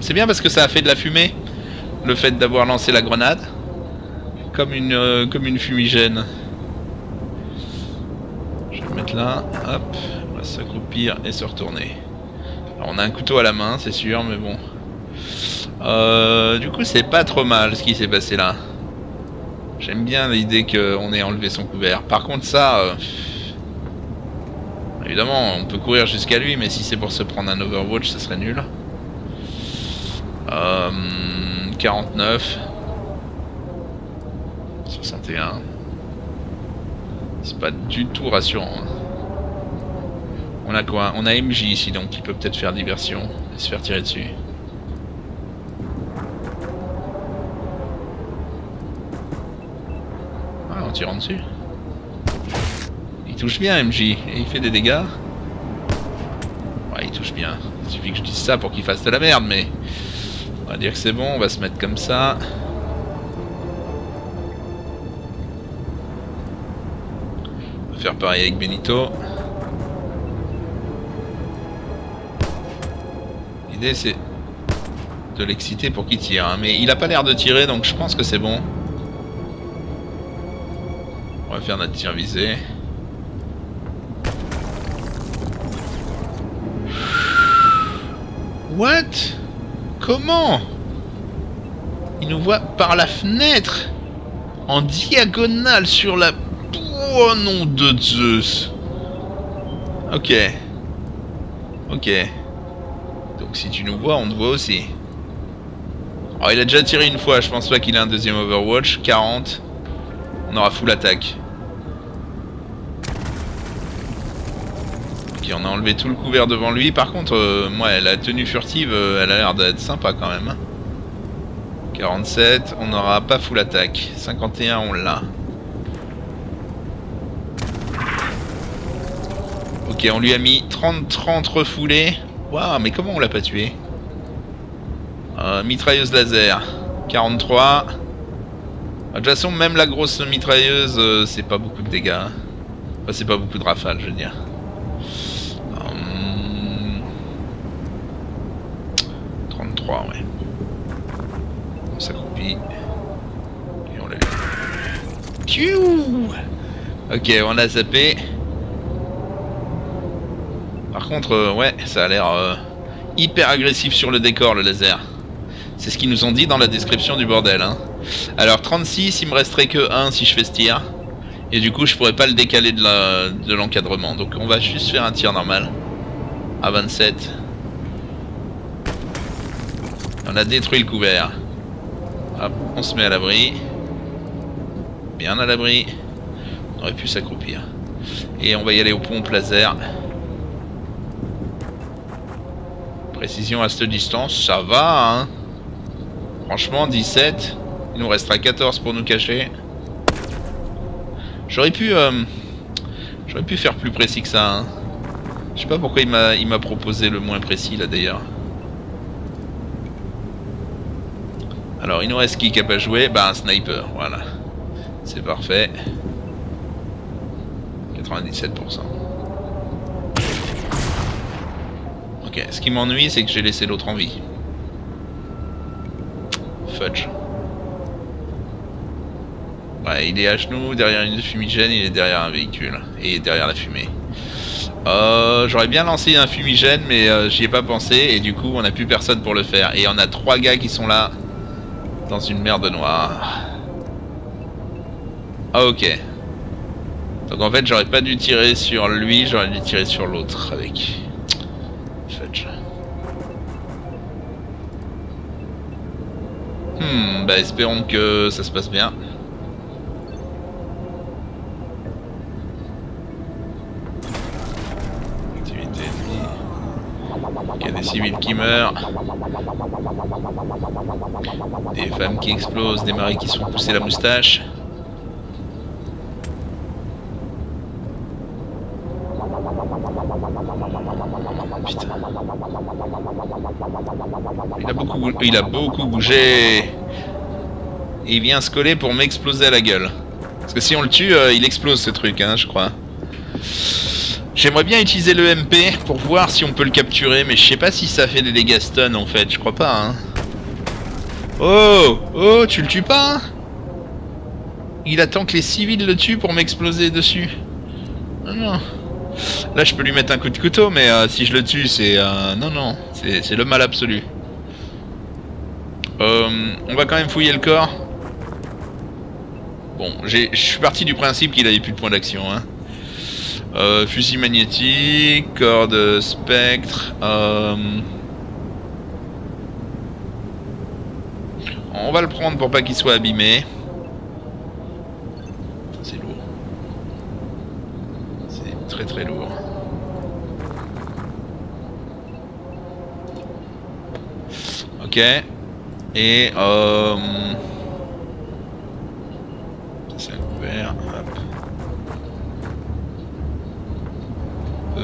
C'est bien parce que ça a fait de la fumée. Le fait d'avoir lancé la grenade. Comme une fumigène. Je vais mettre là, hop, on va s'accroupir et se retourner. Alors on a un couteau à la main, c'est sûr, mais bon. Du coup, c'est pas trop mal ce qui s'est passé là. J'aime bien l'idée qu'on ait enlevé son couvert. Par contre, ça... évidemment, on peut courir jusqu'à lui, mais si c'est pour se prendre un Overwatch, ça serait nul. 49. 61. C'est pas du tout rassurant. On a quoi? On a MJ ici, donc il peut peut-être faire diversion et se faire tirer dessus. Ah, en tirant dessus. Il touche bien MJ, et il fait des dégâts. Ouais, il touche bien. Il suffit que je dise ça pour qu'il fasse de la merde, mais... On va dire que c'est bon, on va se mettre comme ça. Faire pareil avec Benito. L'idée c'est de l'exciter pour qu'il tire, hein. Mais il a pas l'air de tirer, donc je pense que c'est bon. On va faire notre tir visé. What? Comment? Il nous voit par la fenêtre en diagonale sur la... Oh nom de Zeus. Ok. Ok. Donc si tu nous vois, on te voit aussi. Alors il a déjà tiré une fois, je pense pas qu'il a un deuxième Overwatch. 40. On aura full attaque. Ok, on a enlevé tout le couvert devant lui. Par contre, ouais, la tenue furtive, elle a l'air d'être sympa quand même. 47, on n'aura pas full attaque. 51, on l'a. Ok, on lui a mis 30 refoulés. Waouh, mais comment on l'a pas tué? Mitrailleuse laser. 43. De toute façon, même la grosse mitrailleuse, c'est pas beaucoup de dégâts. Hein. Enfin, c'est pas beaucoup de rafales, je veux dire. Hum... 33, ouais. On s'accroupit. Et on l'a eu. Ok, on l'a zappé. Par contre, ouais, ça a l'air hyper agressif sur le décor, le laser. C'est ce qu'ils nous ont dit dans la description du bordel. Hein. Alors, 36, il me resterait que 1 si je fais ce tir. Et du coup, je pourrais pas le décaler de l'encadrement. Donc, on va juste faire un tir normal. À 27. On a détruit le couvert. Hop, on se met à l'abri. Bien à l'abri. On aurait pu s'accroupir. Et on va y aller aux pompes laser. Précision à cette distance, ça va, hein. Franchement, 17. Il nous restera 14 pour nous cacher. J'aurais pu faire plus précis que ça, hein. Je sais pas pourquoi il m'a proposé le moins précis, là, d'ailleurs. Alors, il nous reste qui a pas joué? Bah, un sniper, voilà. C'est parfait. 97%. Ok, ce qui m'ennuie, c'est que j'ai laissé l'autre en vie. Fudge. Ouais, il est à genoux, derrière une fumigène, il est derrière un véhicule. Et derrière la fumée. J'aurais bien lancé un fumigène, mais j'y ai pas pensé, et du coup, on n'a plus personne pour le faire. Et on a 3 gars qui sont là, dans une merde noire. Ah, ok. Donc en fait, j'aurais pas dû tirer sur lui, j'aurais dû tirer sur l'autre avec... bah espérons que ça se passe bien. Activité ennemie. Il y a des civils qui meurent. Des femmes qui explosent, des maris qui se font pousser la moustache. Il a beaucoup bougé. Et il vient se coller pour m'exploser à la gueule. Parce que si on le tue, il explose ce truc, hein, je crois. J'aimerais bien utiliser le MP pour voir si on peut le capturer, mais je sais pas si ça fait des dégâts stun en fait, je crois pas, hein. Oh, oh, tu le tues pas, hein? Il attend que les civils le tuent pour m'exploser dessus. Oh non. Là, je peux lui mettre un coup de couteau, mais si je le tue, c'est... non, non, c'est le mal absolu. On va quand même fouiller le corps. Bon, je suis parti du principe qu'il avait plus de points d'action, hein. Fusil magnétique, corde spectre... On va le prendre pour pas qu'il soit abîmé. C'est lourd. C'est très très lourd. Ok. Et c'est couvert. Hop.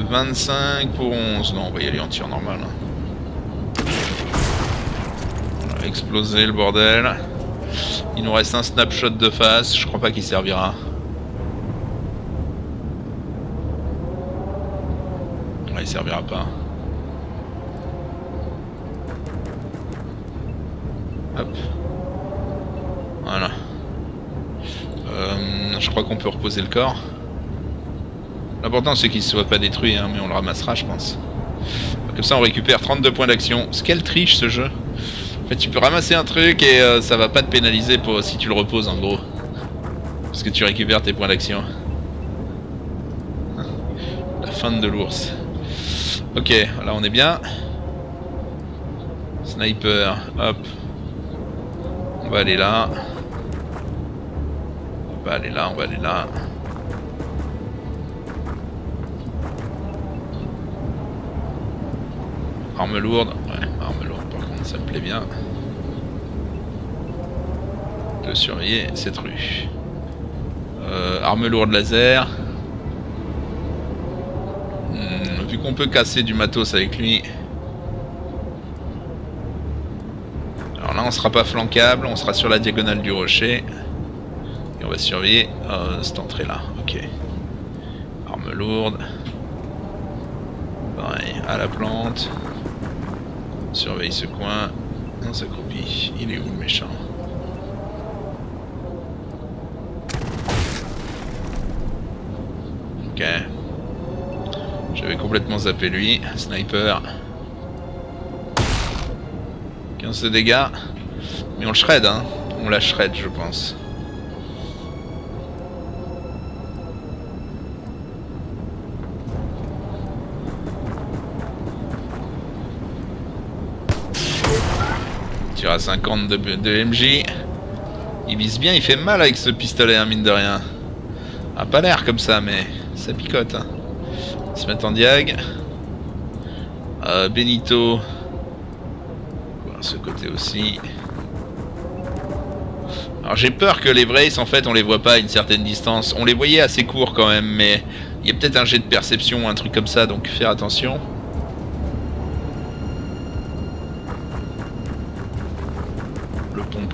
25 pour 11. Non, on va y aller en tir normal. Exploser le bordel. Il nous reste un snapshot de face, je crois pas qu'il servira. Ouais, il servira pas. Hop. Voilà. Je crois qu'on peut reposer le corps. L'important c'est qu'il ne soit pas détruit, hein, mais on le ramassera je pense. Comme ça on récupère 32 points d'action. Quelle triche ce jeu! En fait, tu peux ramasser un truc et ça va pas te pénaliser pour, si tu le reposes en gros. Parce que tu récupères tes points d'action. La fin de l'ours. Ok, là on est bien. Sniper, hop. On va aller là. On va aller là, on va aller là. Arme lourde, ouais, arme lourde. Ça me plaît bien de surveiller cette rue. Arme lourde laser. Vu qu'on peut casser du matos avec lui. Alors là on sera pas flanquable, on sera sur la diagonale du rocher. Et on va surveiller cette entrée là. Ok. Arme lourde. Pareil, à la plante. Surveille ce coin, on s'accroupit. Il est où le méchant? Ok. J'avais complètement zappé lui. Sniper. 15 de dégâts. Mais on le shred, hein. On la shred, je pense. Tire à 50 de MJ. Il vise bien, il fait mal avec ce pistolet, hein, mine de rien. Ah, pas l'air comme ça, mais ça picote. Hein. Ils se mettent en diag. Benito. Voilà, ce côté aussi. Alors j'ai peur que les Wraiths, en fait, on les voit pas à une certaine distance. On les voyait assez court quand même, mais il y a peut-être un jet de perception, un truc comme ça, donc faire attention.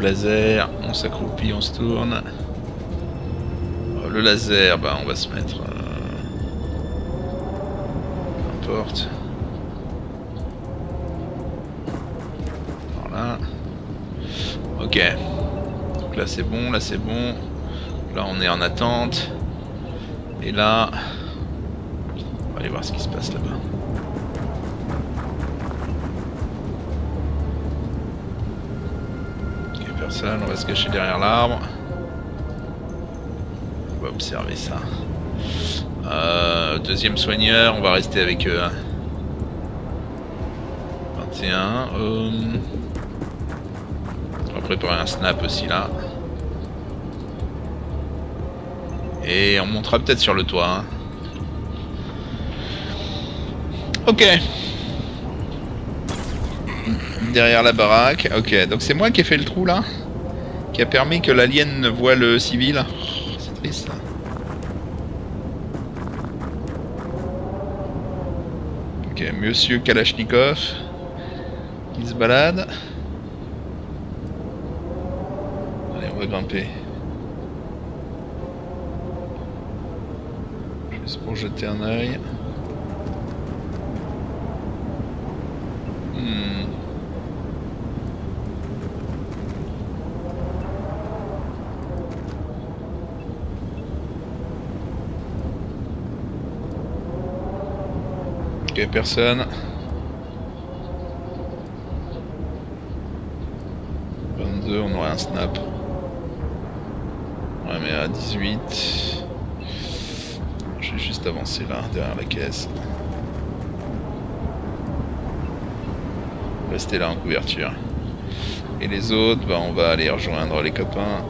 Laser, on s'accroupit, on se tourne. Le laser, bah on va se mettre. N'importe. Voilà. Ok. Donc là c'est bon, là c'est bon. Là on est en attente. Et là. On va aller voir ce qui se passe là-bas. Personne, on va se cacher derrière l'arbre. On va observer ça. Deuxième soigneur, on va rester avec eux. 21. On va préparer un snap aussi là. Et on montera peut-être sur le toit. Hein. Ok. Derrière la baraque, ok, donc c'est moi qui ai fait le trou là, qui a permis que l'alien ne voie le civil. Oh, c'est triste ça. Ok, monsieur Kalachnikov qui se balade. Allez, on va grimper. Juste pour jeter un œil. Il n'y a personne. On aurait un snap. Ouais, mais à 18. Je vais juste avancer là, derrière la caisse. Rester là en couverture. Et les autres, bah, on va aller rejoindre les copains.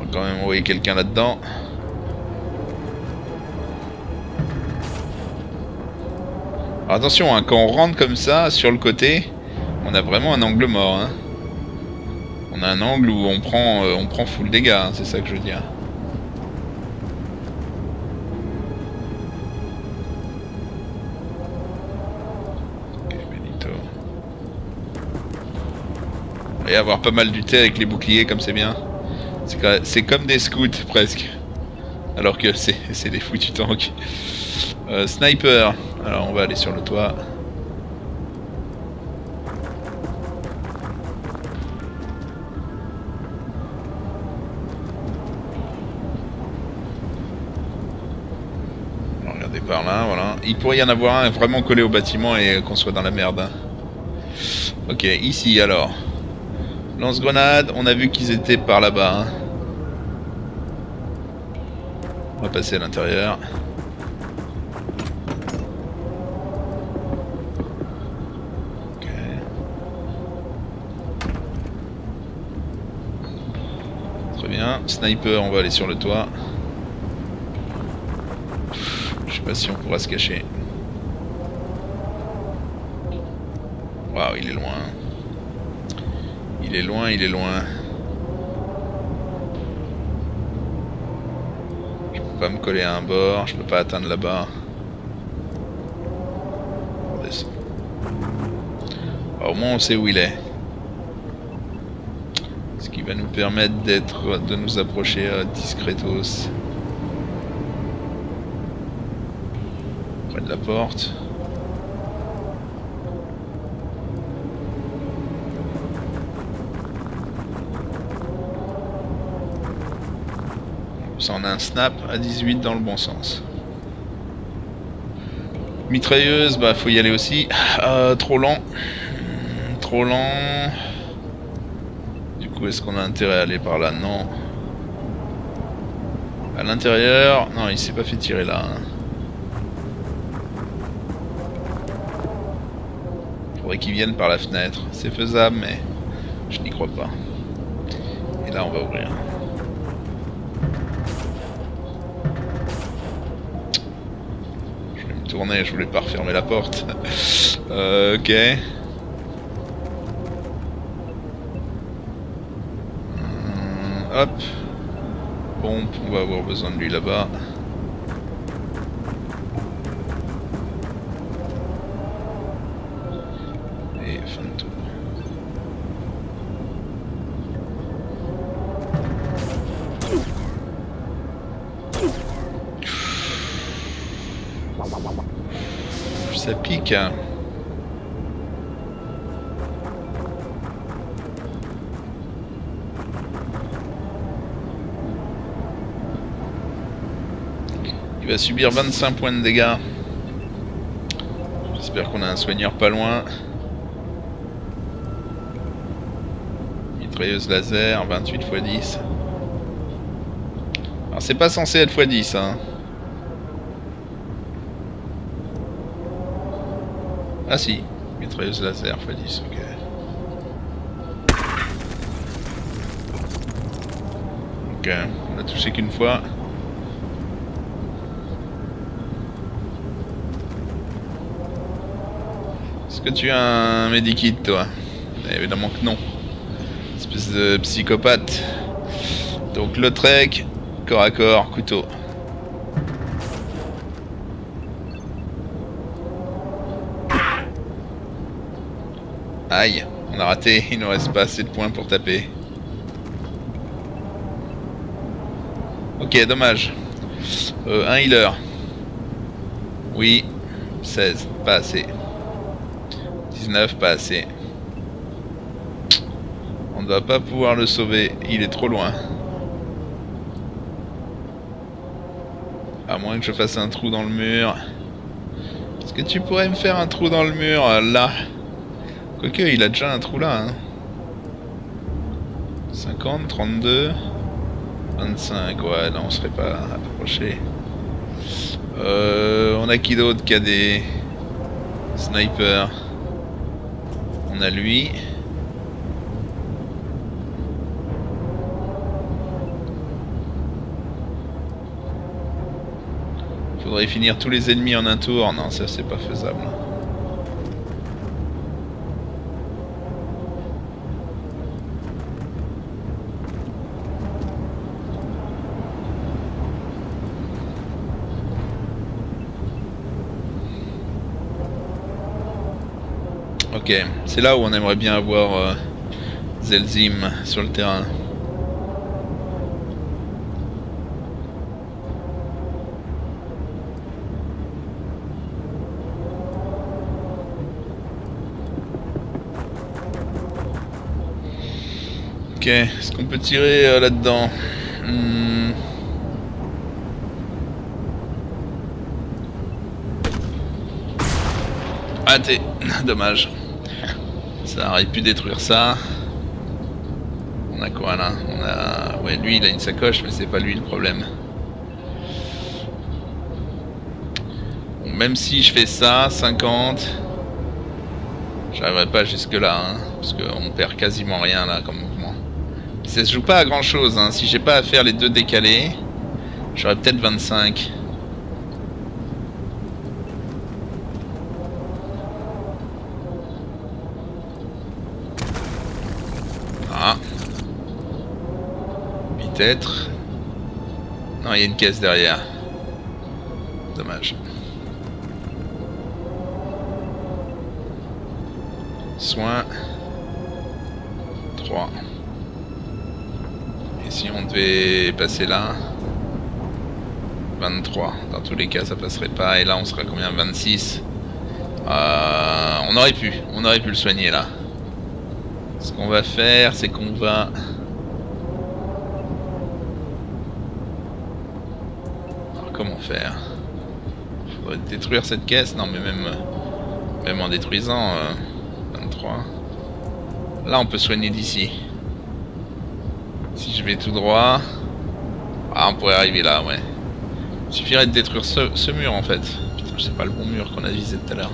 On va quand même envoyer quelqu'un là-dedans. Alors attention, hein, quand on rentre comme ça, sur le côté, on a vraiment un angle mort. Hein. On a un angle où on prend full dégâts, hein, c'est ça que je veux dire. Ok, Benito. Vous voyez, avoir pas mal du thé avec les boucliers, comme c'est bien. C'est comme des scouts, presque. Alors que c'est des foutus tanks. Sniper. Alors on va aller sur le toit. Alors, regardez par là, voilà. Il pourrait y en avoir un vraiment collé au bâtiment et qu'on soit dans la merde. Ok, ici alors. Lance-grenade, on a vu qu'ils étaient par là-bas. Hein. On va passer à l'intérieur. Sniper, on va aller sur le toit. Je sais pas si on pourra se cacher. Waouh, il est loin. Il est loin, il est loin. Je peux pas me coller à un bord, je peux pas atteindre là-bas. Au moins on sait où il est. Va nous permettre de nous approcher discretos près de la porte. Ça en a un snap à 18 dans le bon sens. Mitrailleuse, bah faut y aller aussi. Trop lent. Trop lent. Est-ce qu'on a intérêt à aller par là? Non. À l'intérieur... Non, il s'est pas fait tirer là. Hein. Faudrait qu'il vienne par la fenêtre. C'est faisable, mais je n'y crois pas. Et là, on va ouvrir. Je vais me tourner, je voulais pas refermer la porte. Ok. Hop, pompe, on va avoir besoin de lui là-bas. Et fin de tour. Ça pique, hein. Il va subir 25 points de dégâts. J'espère qu'on a un soigneur pas loin. Mitrailleuse laser, 28 x 10. Alors c'est pas censé être x 10, hein. Ah si, mitrailleuse laser x 10, ok. Ok, on l'a touché qu'une fois. Est-ce que tu as un medikit, toi? Évidemment que non. Espèce de psychopathe. Donc le trek, corps à corps, couteau. Aïe, on a raté, il ne nous reste pas assez de points pour taper. Ok, dommage. Un healer. Oui, 16, pas assez. 19, pas assez. On ne va pas pouvoir le sauver, il est trop loin. À moins que je fasse un trou dans le mur. Est-ce que tu pourrais me faire un trou dans le mur, là? Quoique, il a déjà un trou là, hein. 50, 32... 25, ouais, non, on serait pas approché. On a qui d'autre qui a des... snipers? On a lui. Faudrait finir tous les ennemis en un tour. Non, ça c'est pas faisable. Ok, c'est là où on aimerait bien avoir Zelzim sur le terrain. Ok, est-ce qu'on peut tirer là-dedans? Raté, dommage. Ça aurait pu détruire ça. On a quoi là? On a... ouais, lui il a une sacoche, mais c'est pas lui le problème. Bon, même si je fais ça, 50, j'arriverai pas jusque là, hein, parce qu'on perd quasiment rien là comme mouvement. Ça se joue pas à grand chose, hein. Si j'ai pas à faire les deux décalés, j'aurais peut-être 25. Peut-être. Non, il y a une caisse derrière. Dommage. 3. Et si on devait passer là? 23. Dans tous les cas, ça passerait pas. Et là, on sera combien? 26. On aurait pu le soigner là. Ce qu'on va faire, c'est qu'on va... comment faire? Faudrait détruire cette caisse. Non mais même en détruisant 23. Là on peut soigner d'ici. Si je vais tout droit, ah, on pourrait arriver là, ouais. Il suffirait de détruire ce mur en fait. Putain, c'est pas le bon mur qu'on a visé tout à l'heure.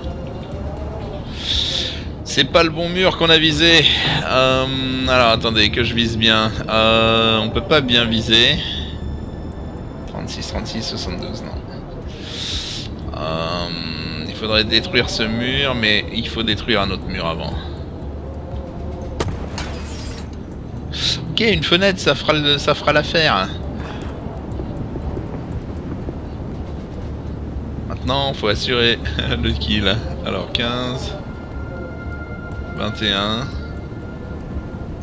C'est pas le bon mur qu'on a visé. Alors attendez que je vise bien. On peut pas bien viser. 36, 72, non. Il faudrait détruire ce mur, mais il faut détruire un autre mur avant. Ok, une fenêtre, ça fera l'affaire. Maintenant, faut assurer le kill. Alors 15, 21,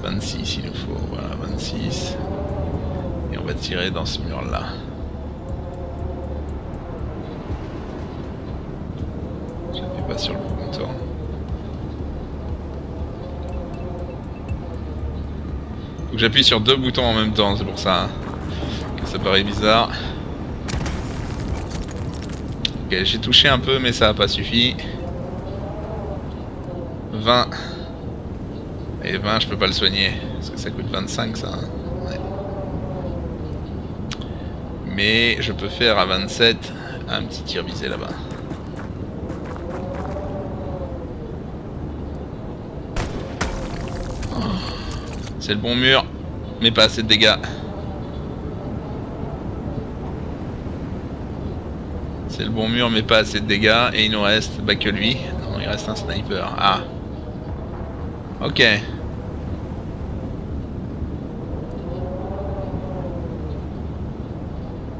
26, il nous faut. Voilà, 26. Et on va tirer dans ce mur-là. Sur le contour. Faut que j'appuie sur deux boutons en même temps, c'est pour ça, hein, que ça paraît bizarre. Ok, j'ai touché un peu mais ça n'a pas suffi. 20. Et 20, je peux pas le soigner, parce que ça coûte 25 ça. Hein. Ouais. Mais je peux faire à 27 un petit tir visé là-bas. C'est le bon mur, mais pas assez de dégâts. C'est le bon mur, mais pas assez de dégâts. Et il nous reste, bah que lui. Non, il reste un sniper. Ah. Ok.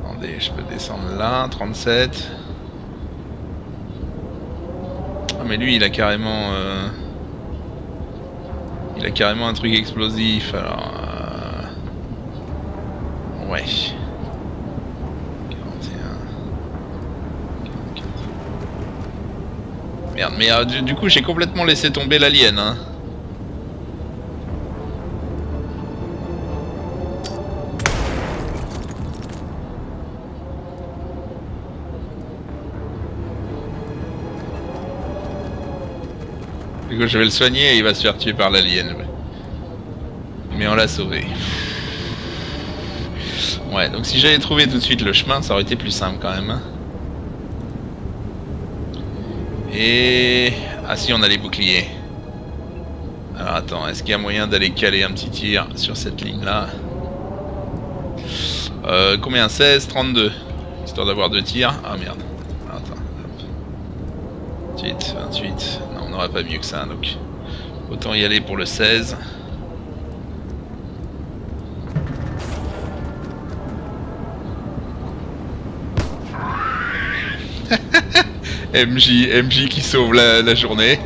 Attendez, je peux descendre là. 37. Ah, mais lui, il a carrément... il a carrément un truc explosif, alors... ouais. 41... 44... Merde, mais du coup j'ai complètement laissé tomber l'alien, hein. Du coup, je vais le soigner et il va se faire tuer par l'alien. Mais on l'a sauvé. Ouais, donc si j'avais trouvé tout de suite le chemin, ça aurait été plus simple quand même. Et... ah si, on a les boucliers. Alors attends, est-ce qu'il y a moyen d'aller caler un petit tir sur cette ligne-là? Combien? 16, 32. Histoire d'avoir 2 tirs. Ah merde. Attends. 28, 28. Non, on n'aura pas mieux que ça, donc... autant y aller pour le 16. MJ qui sauve la journée.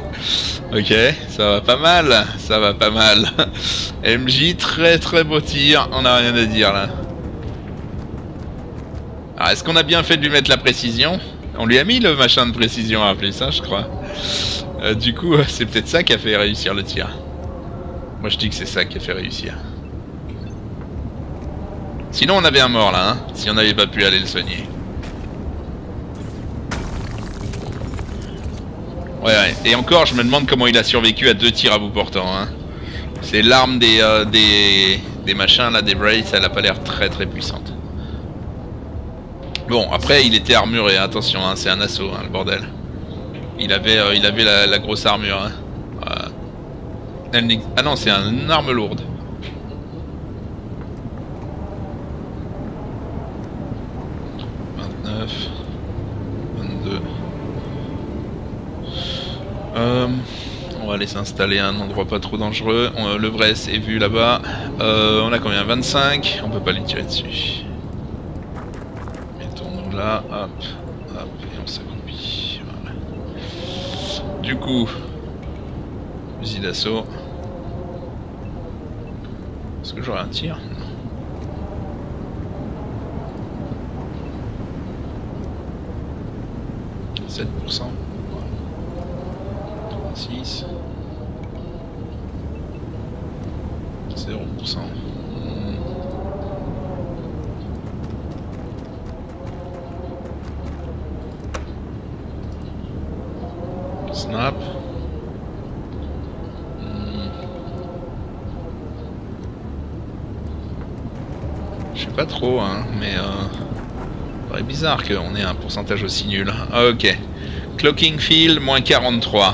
Ok, ça va pas mal, ça va pas mal. MJ, très très beau tir, on a rien à dire là. Alors est-ce qu'on a bien fait de lui mettre la précision? On lui a mis le machin de précision à plus, hein, je crois. Du coup, c'est peut-être ça qui a fait réussir le tir. Moi je dis que c'est ça qui a fait réussir. Sinon on avait un mort là, hein, si on n'avait pas pu aller le soigner. Ouais, et encore, je me demande comment il a survécu à 2 tirs à bout portant. Hein. C'est l'arme des machins, là, des Wraiths, elle a pas l'air très très puissante. Bon, après, il était armuré, attention, hein, c'est un assaut, hein, le bordel. Il avait la grosse armure. Hein. Ah non, c'est une arme lourde. On va aller s'installer à un endroit pas trop dangereux. Le Wraith est vu là-bas. On a combien? 25. On peut pas les tirer dessus. Mettons-nous là. Hop, hop, et on s'accroupit. Voilà. Du coup, fusil d'assaut. Est-ce que j'aurai un tir? Non. 7%. 6 0%. Snap. Je sais pas trop hein, mais ça paraît bizarre qu'on ait un pourcentage aussi nul. Ah, ok. Clocking field -43.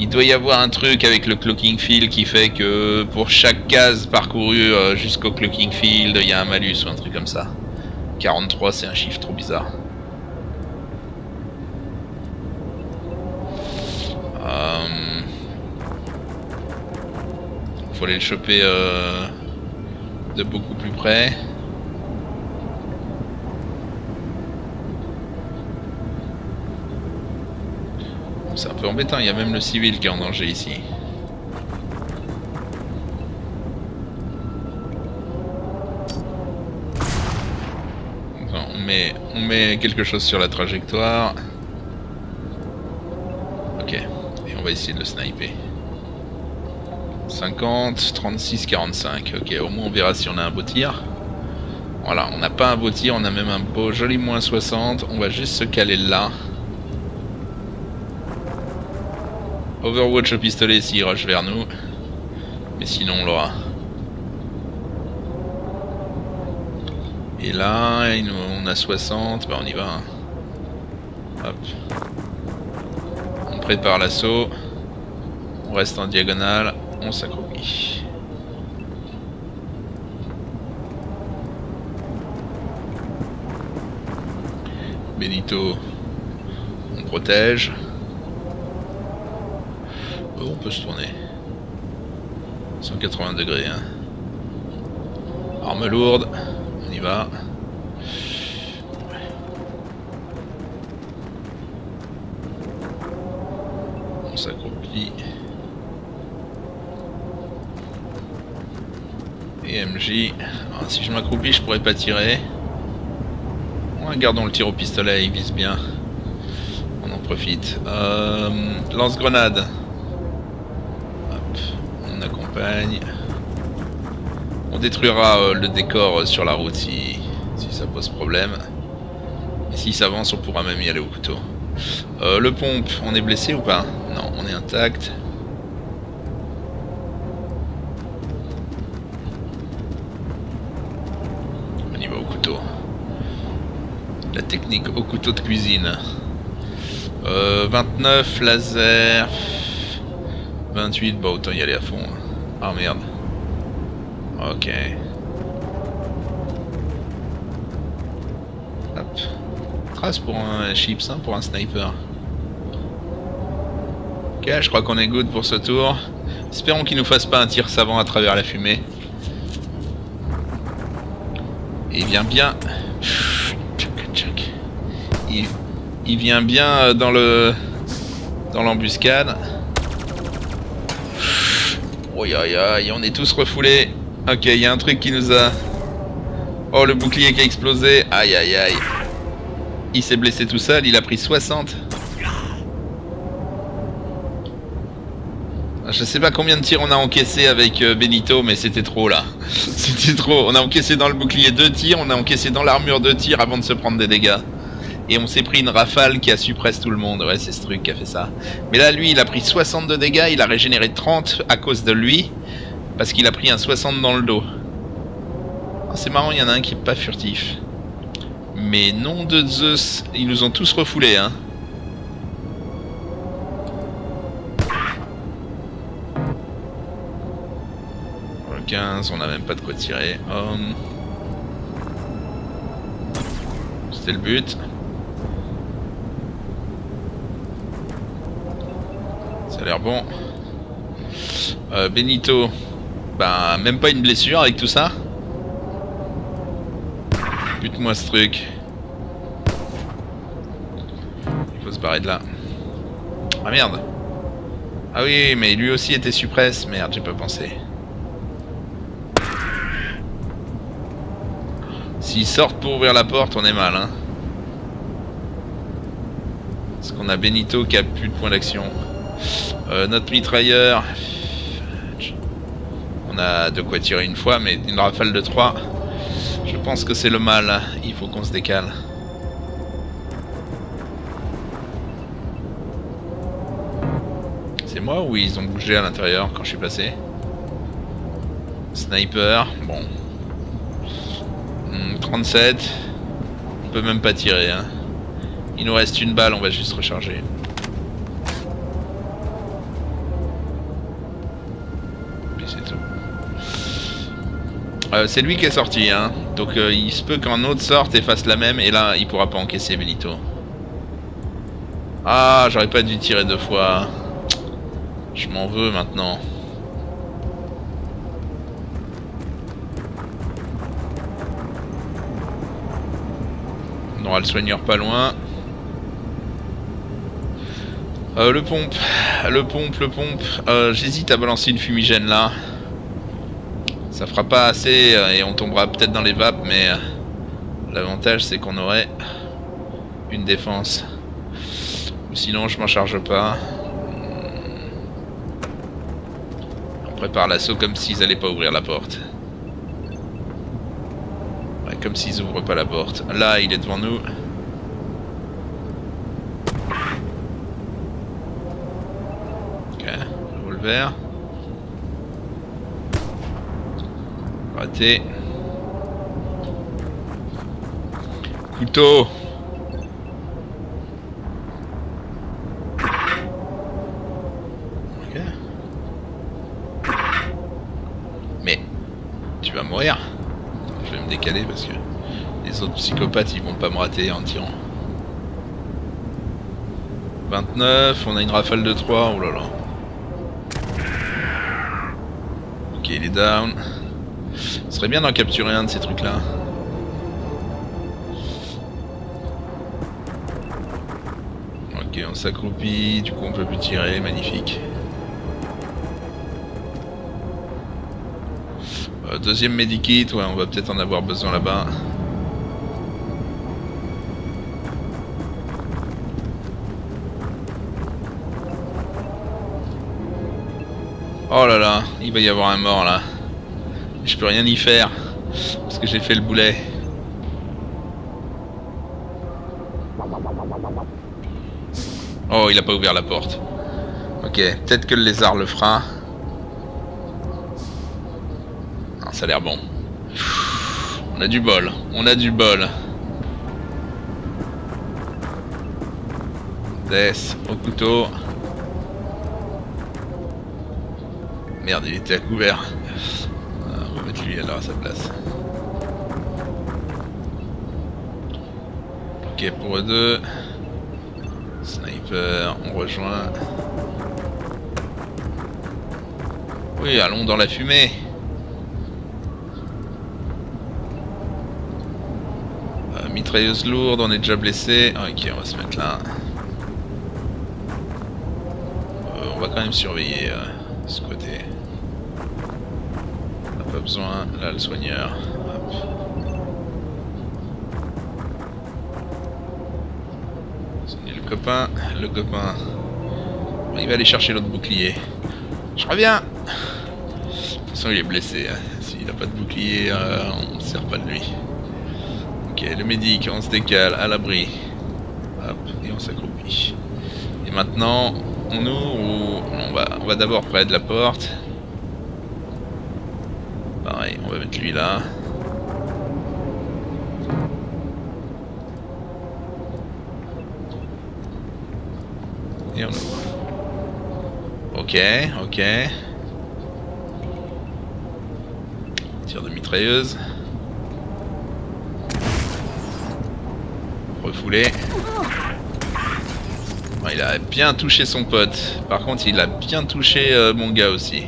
Il doit y avoir un truc avec le clocking field qui fait que pour chaque case parcourue jusqu'au clocking field, il y a un malus ou un truc comme ça. 43, c'est un chiffre trop bizarre. Faut aller le choper de beaucoup plus près. C'est un peu embêtant, il y a même le civil qui est en danger ici. Enfin, on met quelque chose sur la trajectoire. Ok, et on va essayer de le sniper. 50, 36, 45. Ok, au moins on verra si on a un beau tir. Voilà, on n'a pas un beau tir, on a même un beau joli -60. On va juste se caler là. Overwatch au pistolet s'il rush vers nous. Mais sinon on l'aura. Et là, on a 60. Bah on y va. Hop. On prépare l'assaut. On reste en diagonale. On s'accroupit. Benito. On protège. On peut se tourner 180 degrés hein. Arme lourde, on y va. Ouais. On s'accroupit. Et MJ. Alors, si je m'accroupis je pourrais pas tirer. Ouais, gardons le tir au pistolet, il vise bien. On en profite. Lance-grenade. On détruira le décor sur la route si ça pose problème. Et s'il s'avance, on pourra même y aller au couteau. Le pompe, on est blessé ou pas? Non, on est intact. La technique au couteau de cuisine. 29, laser. 28, bah autant y aller à fond. Ah merde. Ok. Hop. Trace pour un chips, hein, pour un sniper. Ok, je crois qu'on est good pour ce tour. Espérons qu'il nous fasse pas un tir savant à travers la fumée. Il vient bien. Il vient bien dans le l'embuscade. Aïe aïe aïe, on est tous refoulés. Ok, il y a un truc qui nous a... Oh, le bouclier qui a explosé. Aïe aïe aïe. Il s'est blessé tout seul, il a pris 60. Je sais pas combien de tirs on a encaissé avec Benito, mais c'était trop là. C'était trop. On a encaissé dans le bouclier 2 tirs, on a encaissé dans l'armure 2 tirs avant de se prendre des dégâts. Et on s'est pris une rafale qui a suppressé tout le monde. Ouais, c'est ce truc qui a fait ça. Mais là, lui, il a pris 60 de dégâts. Il a régénéré 30 à cause de lui. Parce qu'il a pris un 60 dans le dos. Oh, c'est marrant, il y en a un qui est pas furtif. Mais nom de Zeus, ils nous ont tous refoulés, hein. Pour le 15, on n'a même pas de quoi tirer. C'était le but. Ça a l'air bon. Benito, bah même pas une blessure avec tout ça. Bute-moi ce truc. Il faut se barrer de là. Ah merde. Ah oui, mais lui aussi était suppresse. Merde, j'ai pas pensé. S'ils sortent pour ouvrir la porte, on est mal, hein. Parce qu'on a Benito qui a plus de points d'action. Notre mitrailleur, on a de quoi tirer une fois, mais une rafale de 3, je pense que c'est le mal. Il faut qu'on se décale. C'est moi ou ils ont bougé à l'intérieur quand je suis passé? Sniper, bon. 37, on peut même pas tirer, hein. Il nous reste une balle, on va juste recharger. C'est lui qui est sorti, hein. Donc il se peut qu'un autre sorte et fasse la même, et là il pourra pas encaisser Benito. Ah, j'aurais pas dû tirer 2 fois. Je m'en veux maintenant. On aura le soigneur pas loin. Le pompe. J'hésite à balancer une fumigène là. Ça fera pas assez et on tombera peut-être dans les vapes, mais l'avantage c'est qu'on aurait une défense. Ou sinon je m'en charge pas. On prépare l'assaut comme s'ils allaient pas ouvrir la porte. Ouais, comme s'ils ouvrent pas la porte. Là il est devant nous. Ok, revolver. Raté. Couteau. Ok. Mais tu vas mourir. Je vais me décaler parce que les autres psychopathes ils vont pas me rater en tirant. 29, on a une rafale de 3, oh là là. Ok, il est down. Ce serait bien d'en capturer un de ces trucs là. Ok, on s'accroupit, du coup on peut plus tirer, magnifique. Deuxième medikit, ouais, on va peut-être en avoir besoin là-bas. Oh là là, il va y avoir un mort là. Je peux rien y faire, parce que j'ai fait le boulet. Oh, il a pas ouvert la porte. Ok, peut-être que le lézard le fera. Non, ça a l'air bon. On a du bol, on a du bol. Death au couteau. Merde, il était à couvert. On va mettre lui alors à sa place. Ok, pour eux deux. Sniper, on rejoint. Oui, allons dans la fumée. Mitrailleuse lourde, on est déjà blessé. Ok, on va se mettre là. On va quand même surveiller ce côté. On n'a pas besoin. Là, le soigneur. Hop. Soigner le copain. Le copain. Il va aller chercher l'autre bouclier. Je reviens. De toute façon, il est blessé. S'il n'a pas de bouclier, on ne sert pas de lui. Ok, le médic, on se décale à l'abri. Hop, et on s'accroupit. Et maintenant, on ouvre ou... On va d'abord près de la porte. Pareil, on va mettre lui là. Et on ouvre. Ok, ok. Tir de mitrailleuse. Refoulé. Bon, il a bien touché son pote. Par contre, il a bien touché mon gars aussi.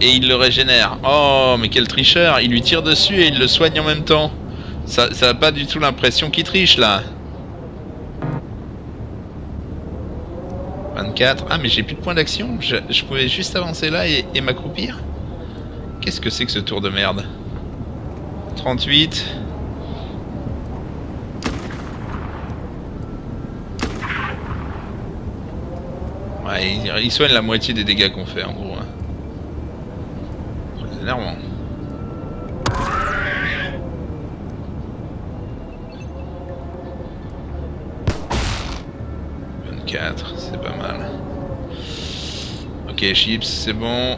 Et il le régénère. Oh, mais quel tricheur! Il lui tire dessus et il le soigne en même temps. Ça n'a pas du tout l'impression qu'il triche là. 24. Ah, mais j'ai plus de points d'action. Je pouvais juste avancer là et m'accroupir. Qu'est-ce que c'est que ce tour de merde? 38. Il soigne la moitié des dégâts qu'on fait en gros. C'est énervant. C'est pas mal. Ok, Chips, c'est bon.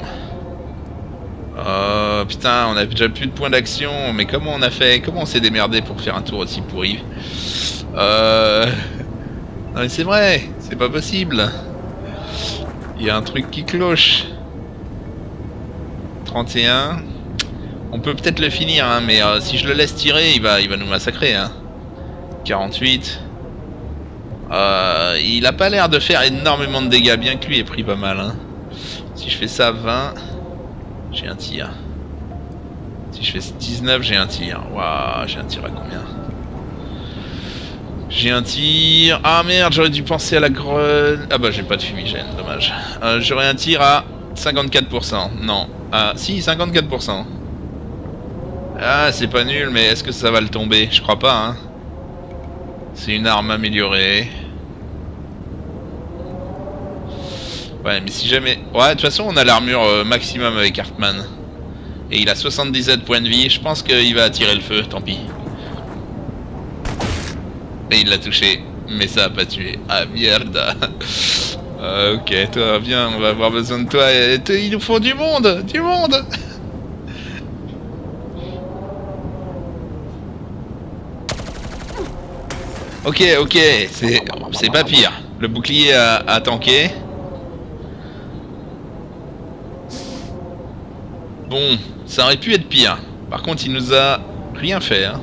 Oh putain, on a déjà plus de points d'action. Mais comment on a fait? Comment on s'est démerdé pour faire un tour aussi pourri? Non mais c'est vrai, c'est pas possible. Il y a un truc qui cloche. 31. On peut peut-être le finir, hein, mais si je le laisse tirer, il va nous massacrer. Hein. 48. Il a pas l'air de faire énormément de dégâts, bien que lui ait pris pas mal. Hein. Si je fais ça, 20, j'ai un tir. Si je fais 19, j'ai un tir. Waouh, j'ai un tir à combien? J'ai un tir... Ah merde, j'aurais dû penser à la grenade... Ah bah j'ai pas de fumigène, dommage. J'aurais un tir à 54%. Non. Ah si, 54%. Ah, c'est pas nul, mais est-ce que ça va le tomber? Je crois pas, hein. C'est une arme améliorée. Ouais, mais si jamais... Ouais, de toute façon, on a l'armure maximum avec Hartmann. Et il a 77 points de vie. Je pense qu'il va attirer le feu, tant pis. Et il l'a touché, mais ça a pas tué. Ah merde. Ok, toi viens, on va avoir besoin de toi. Il nous faut du monde, du monde. Ok, ok, c'est pas pire. Le bouclier a tanké. Bon, ça aurait pu être pire. Par contre, il nous a rien fait. Hein.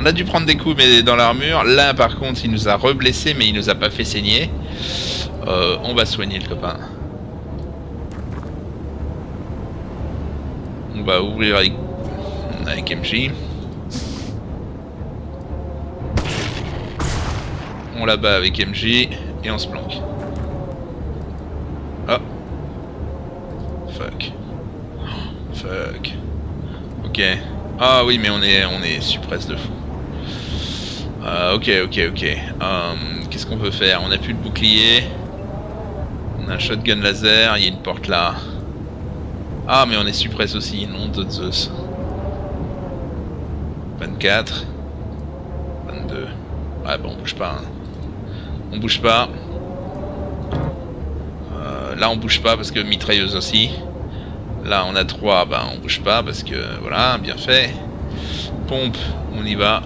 On a dû prendre des coups mais dans l'armure. Là par contre il nous a reblessé mais il nous a pas fait saigner. On va soigner le copain. On va ouvrir avec MJ. On la bat avec MJ et on se planque. Ah. Fuck. Oh, fuck. Ok. Ah oui mais on est suppresse de fou. Ok, ok, ok. Qu'est-ce qu'on peut faire? On n'a plus de bouclier. On a un shotgun laser. Il y a une porte là. Ah, mais on est suppresse aussi. Non, de Zeus. 24. 22. Ouais, bon, on bouge pas. Hein. On bouge pas. Là, on bouge pas parce que mitrailleuse aussi. Là, on a 3. Bah, on bouge pas parce que... Voilà, bien fait. Pompe, on y va.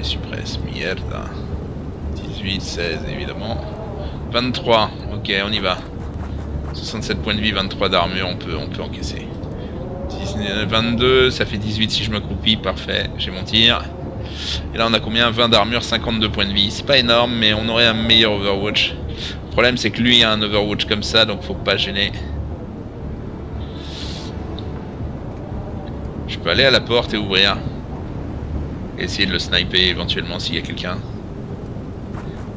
les suppresse, mierda. 18, 16 évidemment. 23, ok on y va. 67 points de vie, 23 d'armure, on peut encaisser. 22, ça fait 18 si je m'accroupis, parfait, j'ai mon tir. Et là on a combien? 20 d'armure, 52 points de vie. C'est pas énorme mais on aurait un meilleur Overwatch. Le problème c'est que lui a un Overwatch comme ça, donc faut pas gêner. Je peux aller à la porte et ouvrir. Et essayer de le sniper éventuellement s'il y a quelqu'un.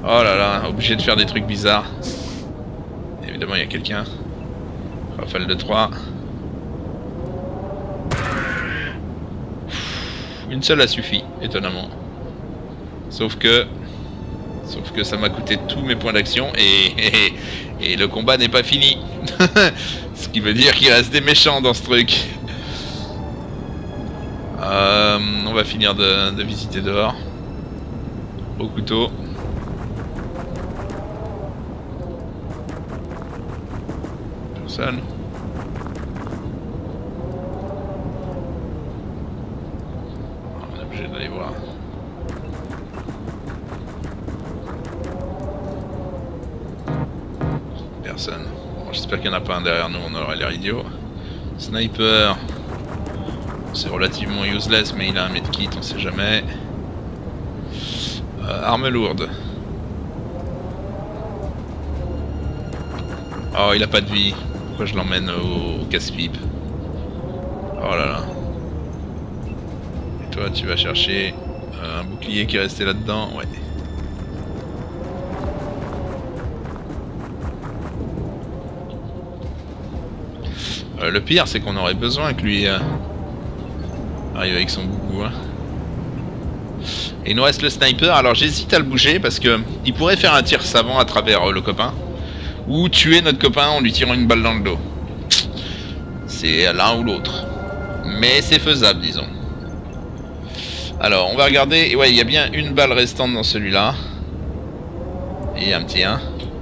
Oh là là, obligé de faire des trucs bizarres. Évidemment il y a quelqu'un. Rafale de 3. Une seule a suffi, étonnamment. Sauf que ça m'a coûté tous mes points d'action et le combat n'est pas fini. Ce qui veut dire qu'il reste des méchants dans ce truc. On va finir de visiter dehors. Au couteau. Personne. Qu'il n'y en a pas un derrière nous, on aurait l'air idiot. Sniper, c'est relativement useless, mais il a un medkit, on sait jamais. Arme lourde. Oh, il a pas de vie. Pourquoi je l'emmène au casse-pipe? Oh là là. Et toi, tu vas chercher un bouclier qui est resté là-dedans, ouais. Le pire, c'est qu'on aurait besoin que lui arrive avec son boubou. Hein. Et il nous reste le sniper. Alors j'hésite à le bouger parce que il pourrait faire un tir savant à travers le copain. Ou tuer notre copain en lui tirant une balle dans le dos. C'est l'un ou l'autre. Mais c'est faisable, disons. Alors, on va regarder. Et ouais, il y a bien une balle restante dans celui-là. Et un petit 1.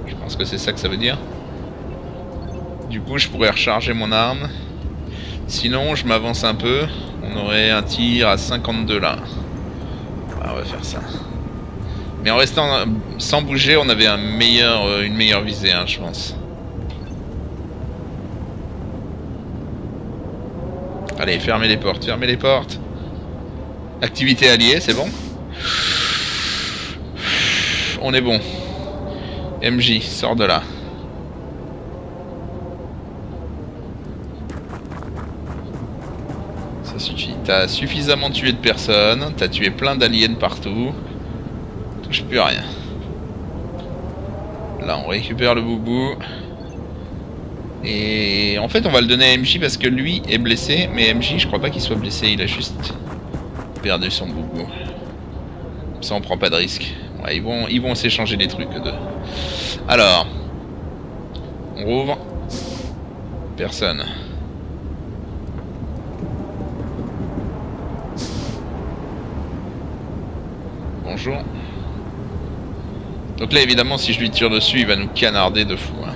Je pense que c'est ça que ça veut dire. Du coup, je pourrais recharger mon arme. Sinon, je m'avance un peu. On aurait un tir à 52 là. Ah, on va faire ça. Mais en restant sans bouger, on avait une meilleure visée, hein, je pense. Allez, fermez les portes, fermez les portes. Activité alliée, c'est bon. On est bon. MJ, sors de là. T'as suffisamment tué de personnes, t'as tué plein d'aliens partout. Touche plus à rien. Là on récupère le boubou. Et en fait on va le donner à MJ parce que lui est blessé. Mais MJ je crois pas qu'il soit blessé, il a juste perdu son boubou. Comme ça on prend pas de risque. Ouais, ils vont s'échanger des trucs eux deux. Alors, on rouvre. Personne. Bonjour. Donc là évidemment si je lui tire dessus il va nous canarder de fou hein.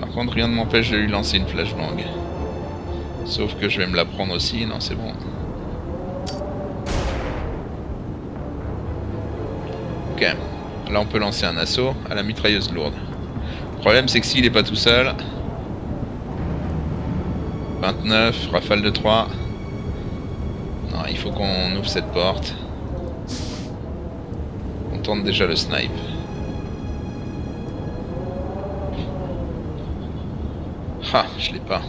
Par contre rien ne m'empêche de lui lancer une flashbang. Sauf que je vais me la prendre aussi. Non c'est bon. Ok. Là on peut lancer un assaut à la mitrailleuse lourde. Le problème c'est que s'il n'est pas tout seul. 29, rafale de 3. Non, il faut qu'on ouvre cette porte. On tente déjà le snipe. Ah, je l'ai pas.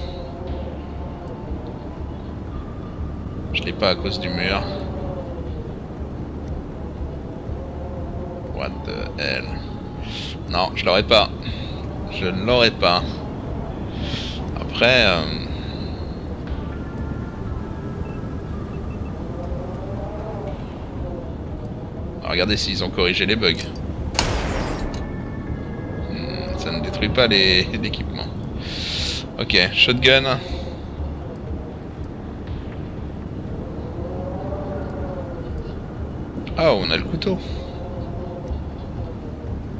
Je l'ai pas à cause du mur. What the hell? Non, je l'aurais pas. Je ne l'aurais pas. Après... Regardez s'ils ont corrigé les bugs. Ça ne détruit pas l'équipement. Ok, shotgun. Ah, oh, on a le couteau.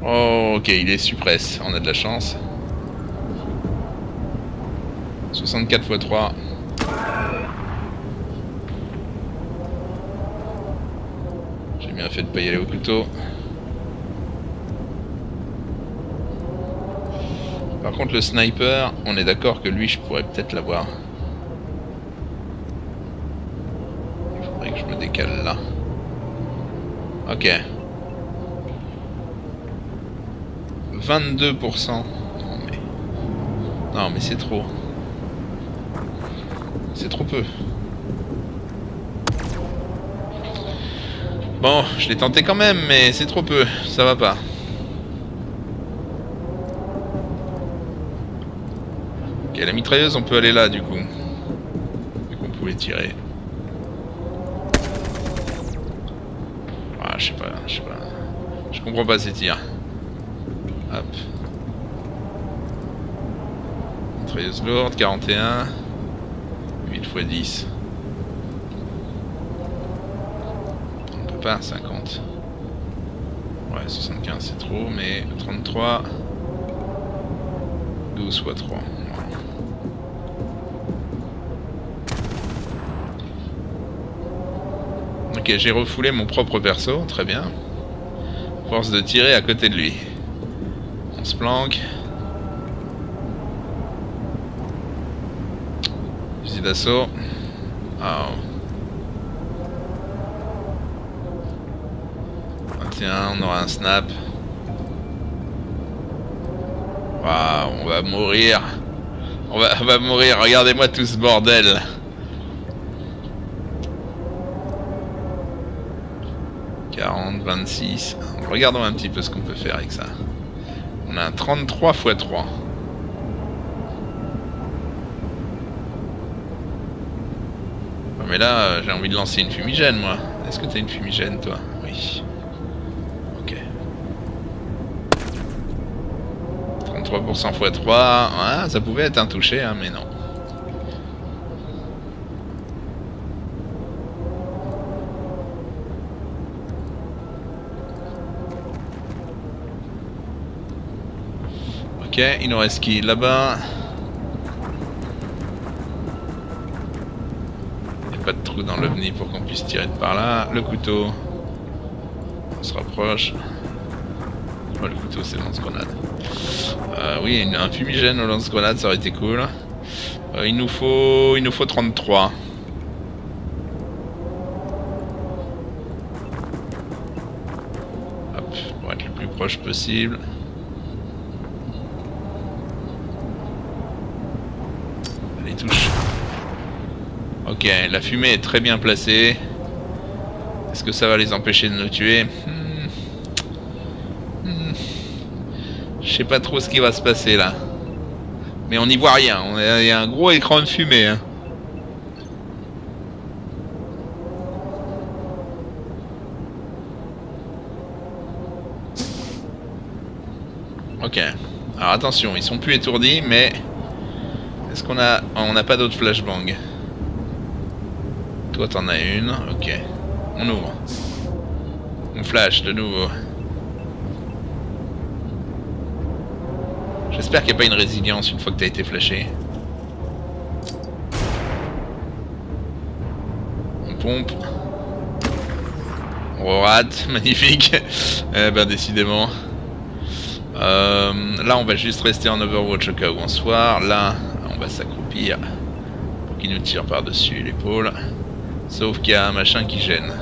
Oh, ok, il est suppresse. On a de la chance. 64 x 3. fait de pas y aller au couteau. Par contre le sniper, on est d'accord que lui je pourrais peut-être l'avoir. Il faudrait que je me décale là. Ok. 22%. Non mais c'est trop. C'est trop peu. Bon, je l'ai tenté quand même, mais c'est trop peu, ça va pas. Ok, la mitrailleuse, on peut aller là, du coup. Vu qu'on pouvait tirer. Ah, je sais pas. Je comprends pas ces tirs. Hop. Mitrailleuse lourde, 41. 8 x 10. On peut pas, 50. Ouais, 75 c'est trop, mais 33. 12 x 3. Ouais. Ok, j'ai refoulé mon propre perso, très bien. Force de tirer à côté de lui. On se planque. D'assaut. Oh. 21, on aura un snap. Waouh, on va mourir. On va mourir. Regardez-moi tout ce bordel. . 40, 26. Regardons un petit peu ce qu'on peut faire avec ça. On a un 33 x 3. Mais là, j'ai envie de lancer une fumigène, moi. Est-ce que t'as une fumigène, toi? Oui. Ok. 33% x 3. Ouais, ça pouvait être un touché, hein, mais non. Ok, il nous reste qui? Là-bas. Pas de trou dans l'OVNI pour qu'on puisse tirer de par là. Le couteau, on se rapproche. Oh, le couteau c'est le lance-grenade. Oui, un fumigène au lance-grenade ça aurait été cool. Il nous faut 33. Hop, pour être le plus proche possible. Allez, touche. Ok, la fumée est très bien placée. Est-ce que ça va les empêcher de nous tuer? Je sais pas trop ce qui va se passer là. Mais on n'y voit rien. Il y a un gros écran de fumée. Hein. Ok. Alors attention, ils sont plus étourdis, mais... Est-ce qu'on a... On n'a pas d'autres flashbangs? Toi t'en as une, ok. On ouvre. On flash de nouveau. J'espère qu'il n'y a pas une résilience une fois que t'as été flashé. On pompe. On re-rate, magnifique. Eh ben décidément. Là on va juste rester en Overwatch au cas où on se foire. Là on va s'accroupir pour qu'il nous tire par-dessus l'épaule. Sauf qu'il y a un machin qui gêne.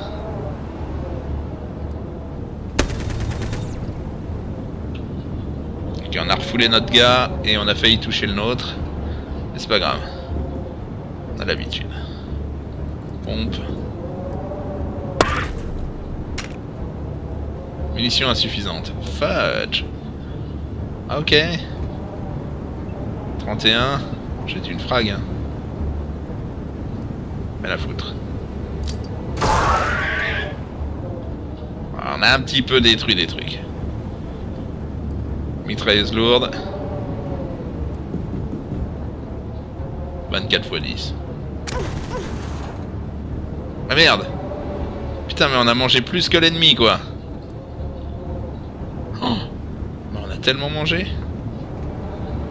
Ok, on a refoulé notre gars et on a failli toucher le nôtre. Mais c'est pas grave. On a l'habitude. Pompe. Munitions insuffisantes. Fudge. Ah ok. 31. J'ai dû une frag. Hein. Rien à foutre. On a un petit peu détruit des trucs. Mitrailleuse lourde. 24 x 10. Ah merde! Putain, mais on a mangé plus que l'ennemi, quoi. Oh, mais on a tellement mangé.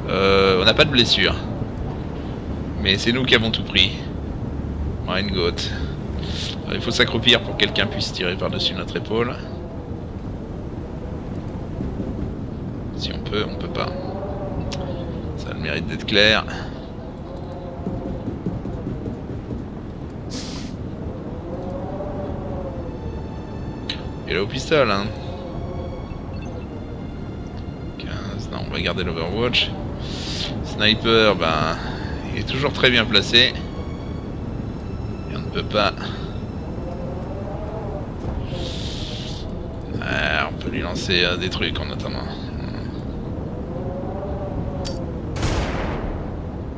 On n'a pas de blessure. Mais c'est nous qui avons tout pris. Mine goat. Alors, il faut s'accroupir pour que quelqu'un puisse tirer par-dessus notre épaule. Si on peut, on peut pas. Ça a le mérite d'être clair. Et là au pistolet, hein. 15, non, on va garder l'Overwatch. Sniper, ben, il est toujours très bien placé. Et on ne peut pas... Ah, on peut lui lancer des trucs en attendant.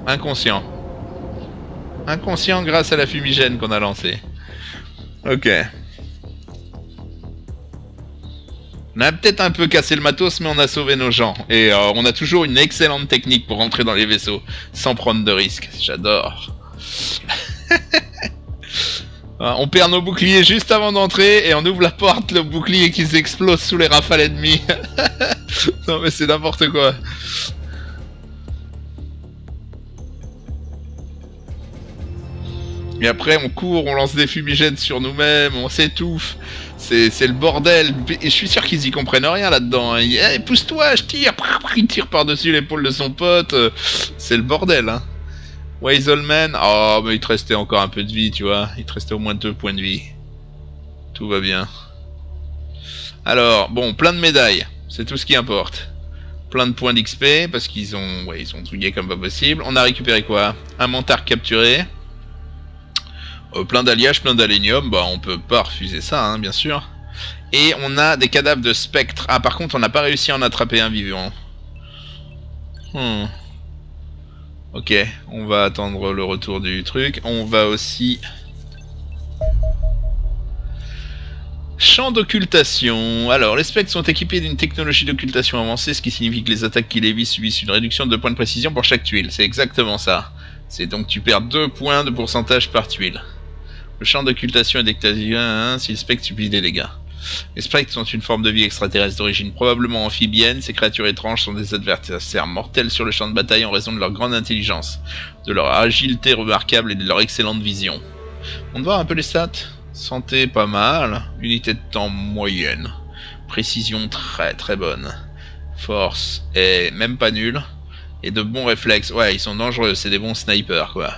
Inconscient. Inconscient grâce à la fumigène qu'on a lancée. Ok. On a peut-être un peu cassé le matos, mais on a sauvé nos gens. Et on a toujours une excellente technique pour rentrer dans les vaisseaux sans prendre de risques. J'adore. On perd nos boucliers juste avant d'entrer et on ouvre la porte, le bouclier qui s'explose sous les rafales ennemies. Non mais c'est n'importe quoi. Et après on court, on lance des fumigènes sur nous-mêmes, on s'étouffe. C'est le bordel, et je suis sûr qu'ils y comprennent rien là-dedans. Hey, pousse-toi, je tire. Il tire par-dessus l'épaule de son pote. C'est le bordel, hein. Weiselman, oh, mais il te restait encore un peu de vie, tu vois. Il te restait au moins 2 points de vie. Tout va bien. Alors, bon, plein de médailles. C'est tout ce qui importe. Plein de points d'XP, parce qu'ils ont... Ouais, ils ont douillé comme pas possible. On a récupéré quoi? Un Mentarque capturé. Plein d'alliages, plein d'allénium, bah on peut pas refuser ça, hein, bien sûr. Et on a des cadavres de spectre. Ah, par contre, on n'a pas réussi à en attraper un vivant. Ok, on va attendre le retour du truc. On va aussi... Champ d'occultation. Alors, les spectres sont équipés d'une technologie d'occultation avancée, ce qui signifie que les attaques qui lévissent subissent une réduction de 2 points de précision pour chaque tuile. C'est exactement ça. C'est donc tu perds 2 points de pourcentage par tuile. Le champ d'occultation est déctasien si le spectre subit des dégâts. Les spectres sont une forme de vie extraterrestre d'origine probablement amphibienne. Ces créatures étranges sont des adversaires mortels sur le champ de bataille en raison de leur grande intelligence, de leur agilité remarquable et de leur excellente vision. On voit un peu les stats. Santé pas mal, unité de temps moyenne, précision très très bonne, force est même pas nulle, et de bons réflexes. Ouais, ils sont dangereux, c'est des bons snipers quoi.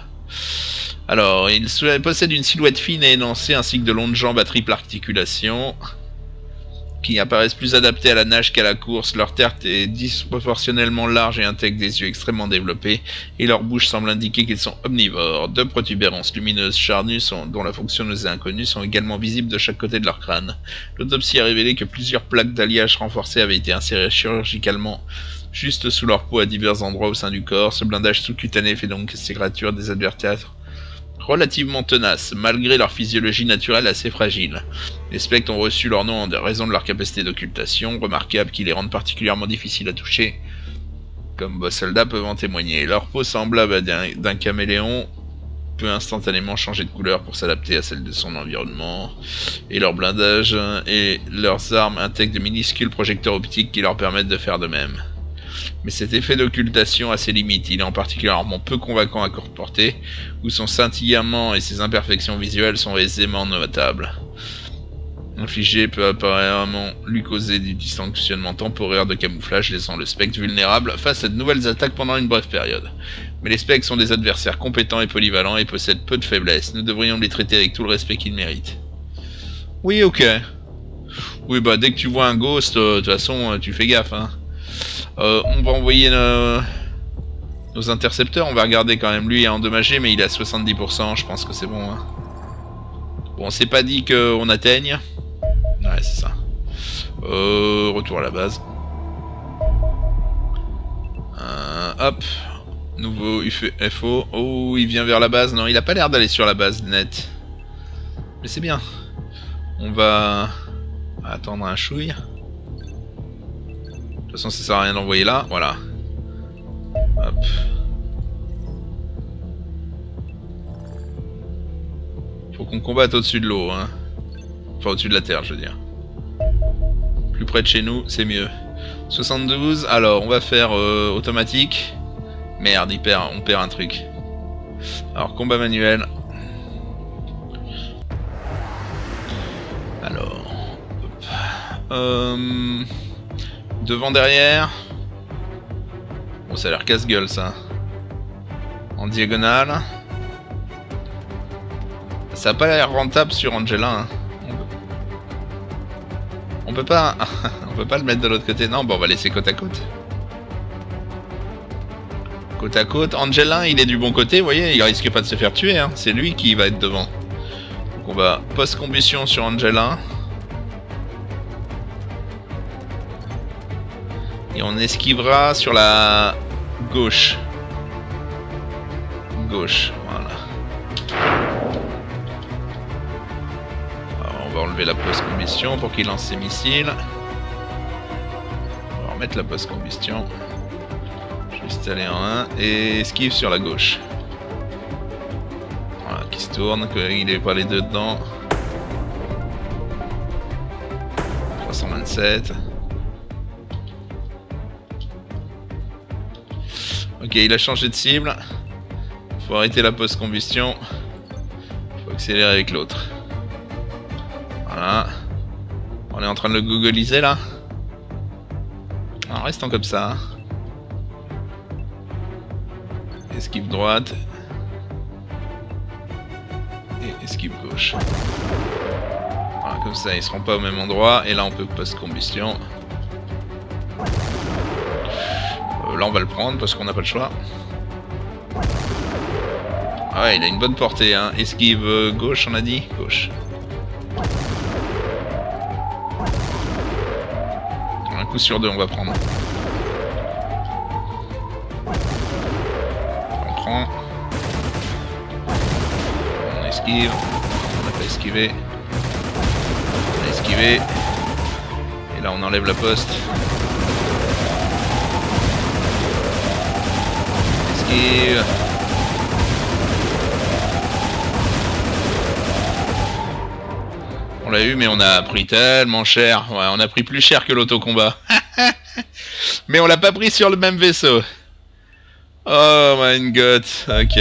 Alors, ils possèdent une silhouette fine et élancée ainsi que de longues jambes à triple articulation qui apparaissent plus adaptées à la nage qu'à la course. Leur tête est disproportionnellement large et intègre des yeux extrêmement développés, et leur bouche semble indiquer qu'ils sont omnivores. 2 protubérances lumineuses charnues, dont la fonction nous est inconnue, sont également visibles de chaque côté de leur crâne. L'autopsie a révélé que plusieurs plaques d'alliage renforcées avaient été insérées chirurgicalement juste sous leur peau à divers endroits au sein du corps. Ce blindage sous-cutané fait donc ces créatures des adversaires relativement tenaces, malgré leur physiologie naturelle assez fragile. Les spectres ont reçu leur nom en raison de leur capacité d'occultation, remarquable qui les rendent particulièrement difficiles à toucher, comme vos soldats peuvent en témoigner. Leur peau semblable à d'un caméléon peut instantanément changer de couleur pour s'adapter à celle de son environnement, et leur blindage et leurs armes intègrent de minuscules projecteurs optiques qui leur permettent de faire de même. Mais cet effet d'occultation a ses limites, il est en particulièrement peu convaincant à courte portée, où son scintillement et ses imperfections visuelles sont aisément notables. L'infligé peut apparemment lui causer du dysfonctionnement temporaire de camouflage, laissant le spectre vulnérable face à de nouvelles attaques pendant une brève période. Mais les spectres sont des adversaires compétents et polyvalents et possèdent peu de faiblesses, nous devrions les traiter avec tout le respect qu'ils méritent. Oui, ok. Oui, bah dès que tu vois un ghost, de toute façon, tu fais gaffe, hein. On va envoyer nos intercepteurs, on va regarder quand même. Lui est endommagé, mais il est à 70%, je pense que c'est bon. Hein. Bon, on s'est pas dit qu'on atteigne. Ouais, c'est ça. Retour à la base. Hop, nouveau UFO. Oh, il vient vers la base. Non, il a pas l'air d'aller sur la base net. Mais c'est bien. On va attendre un chouille. De toute façon, ça sert à rien d'envoyer là, voilà. Hop. Faut qu'on combatte au-dessus de l'eau, hein. Enfin, au-dessus de la terre, je veux dire. Plus près de chez nous, c'est mieux. 72, alors, on va faire automatique. Merde, on perd un truc. Alors, combat manuel. Devant, derrière. Bon, ça a l'air casse-gueule, ça. En diagonale. Ça a pas l'air rentable sur Angela. Hein. On peut pas... on peut pas le mettre de l'autre côté. Non, bon, on va laisser côte à côte. Côte à côte. Angela, il est du bon côté, vous voyez. Il risque pas de se faire tuer. Hein. C'est lui qui va être devant. Donc on va post-combustion sur Angela. Et on esquivera sur la gauche. Gauche, voilà. Alors on va enlever la post-combustion pour qu'il lance ses missiles. On va remettre la post-combustion. Juste aller en 1 et esquive sur la gauche. Voilà, qui se tourne, qu'il n'ait pas les deux dedans. 327. Ok, il a changé de cible. Faut arrêter la post-combustion. Faut accélérer avec l'autre. Voilà. On est en train de le googliser là. En restant comme ça. Esquive droite. Et esquive gauche. Voilà, comme ça ils seront pas au même endroit. Et là on peut post-combustion. Là on va le prendre parce qu'on n'a pas le choix. Ah ouais, il a une bonne portée, hein. Esquive gauche, on a dit. Gauche. Un coup sur deux, on va prendre. On prend. On esquive. On n'a pas esquivé. On a esquivé. Et là on enlève la poste. Esquive. On l'a eu, mais on a pris tellement cher. Ouais, on a pris plus cher que l'autocombat. Mais on l'a pas pris sur le même vaisseau. Oh my god. Ok.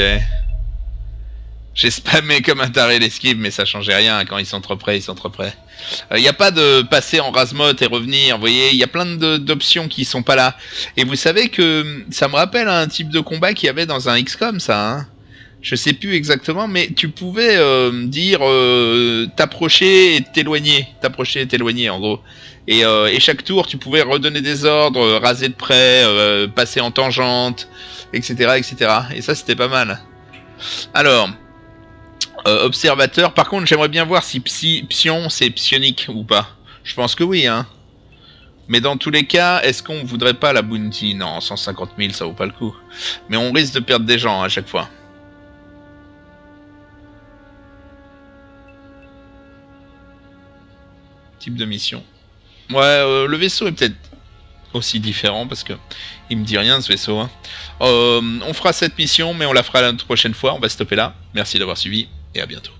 J'ai spammé comme un taré l'esquive, mais ça changeait rien. Quand ils sont trop près, ils sont trop près. Il n'y a pas de passer en rasemote et revenir. Vous voyez, il y a plein d'options qui sont pas là. Et vous savez que ça me rappelle un type de combat qu'il y avait dans un XCOM, ça, hein. Je sais plus exactement, mais tu pouvais dire t'approcher et t'éloigner. T'approcher et t'éloigner, en gros. Et chaque tour, tu pouvais redonner des ordres, raser de près, passer en tangente, etc., etc. Et ça, c'était pas mal. Alors, observateur. Par contre, j'aimerais bien voir si Psion, c'est psionique ou pas. Je pense que oui, hein. Mais dans tous les cas, est-ce qu'on voudrait pas la bounty? Non, 150 000, ça vaut pas le coup. Mais on risque de perdre des gens à chaque fois. Type de mission. Ouais, le vaisseau est peut-être aussi différent parce que il me dit rien ce vaisseau. Hein. On fera cette mission, mais on la fera la prochaine fois. On va stopper là. Merci d'avoir suivi et à bientôt.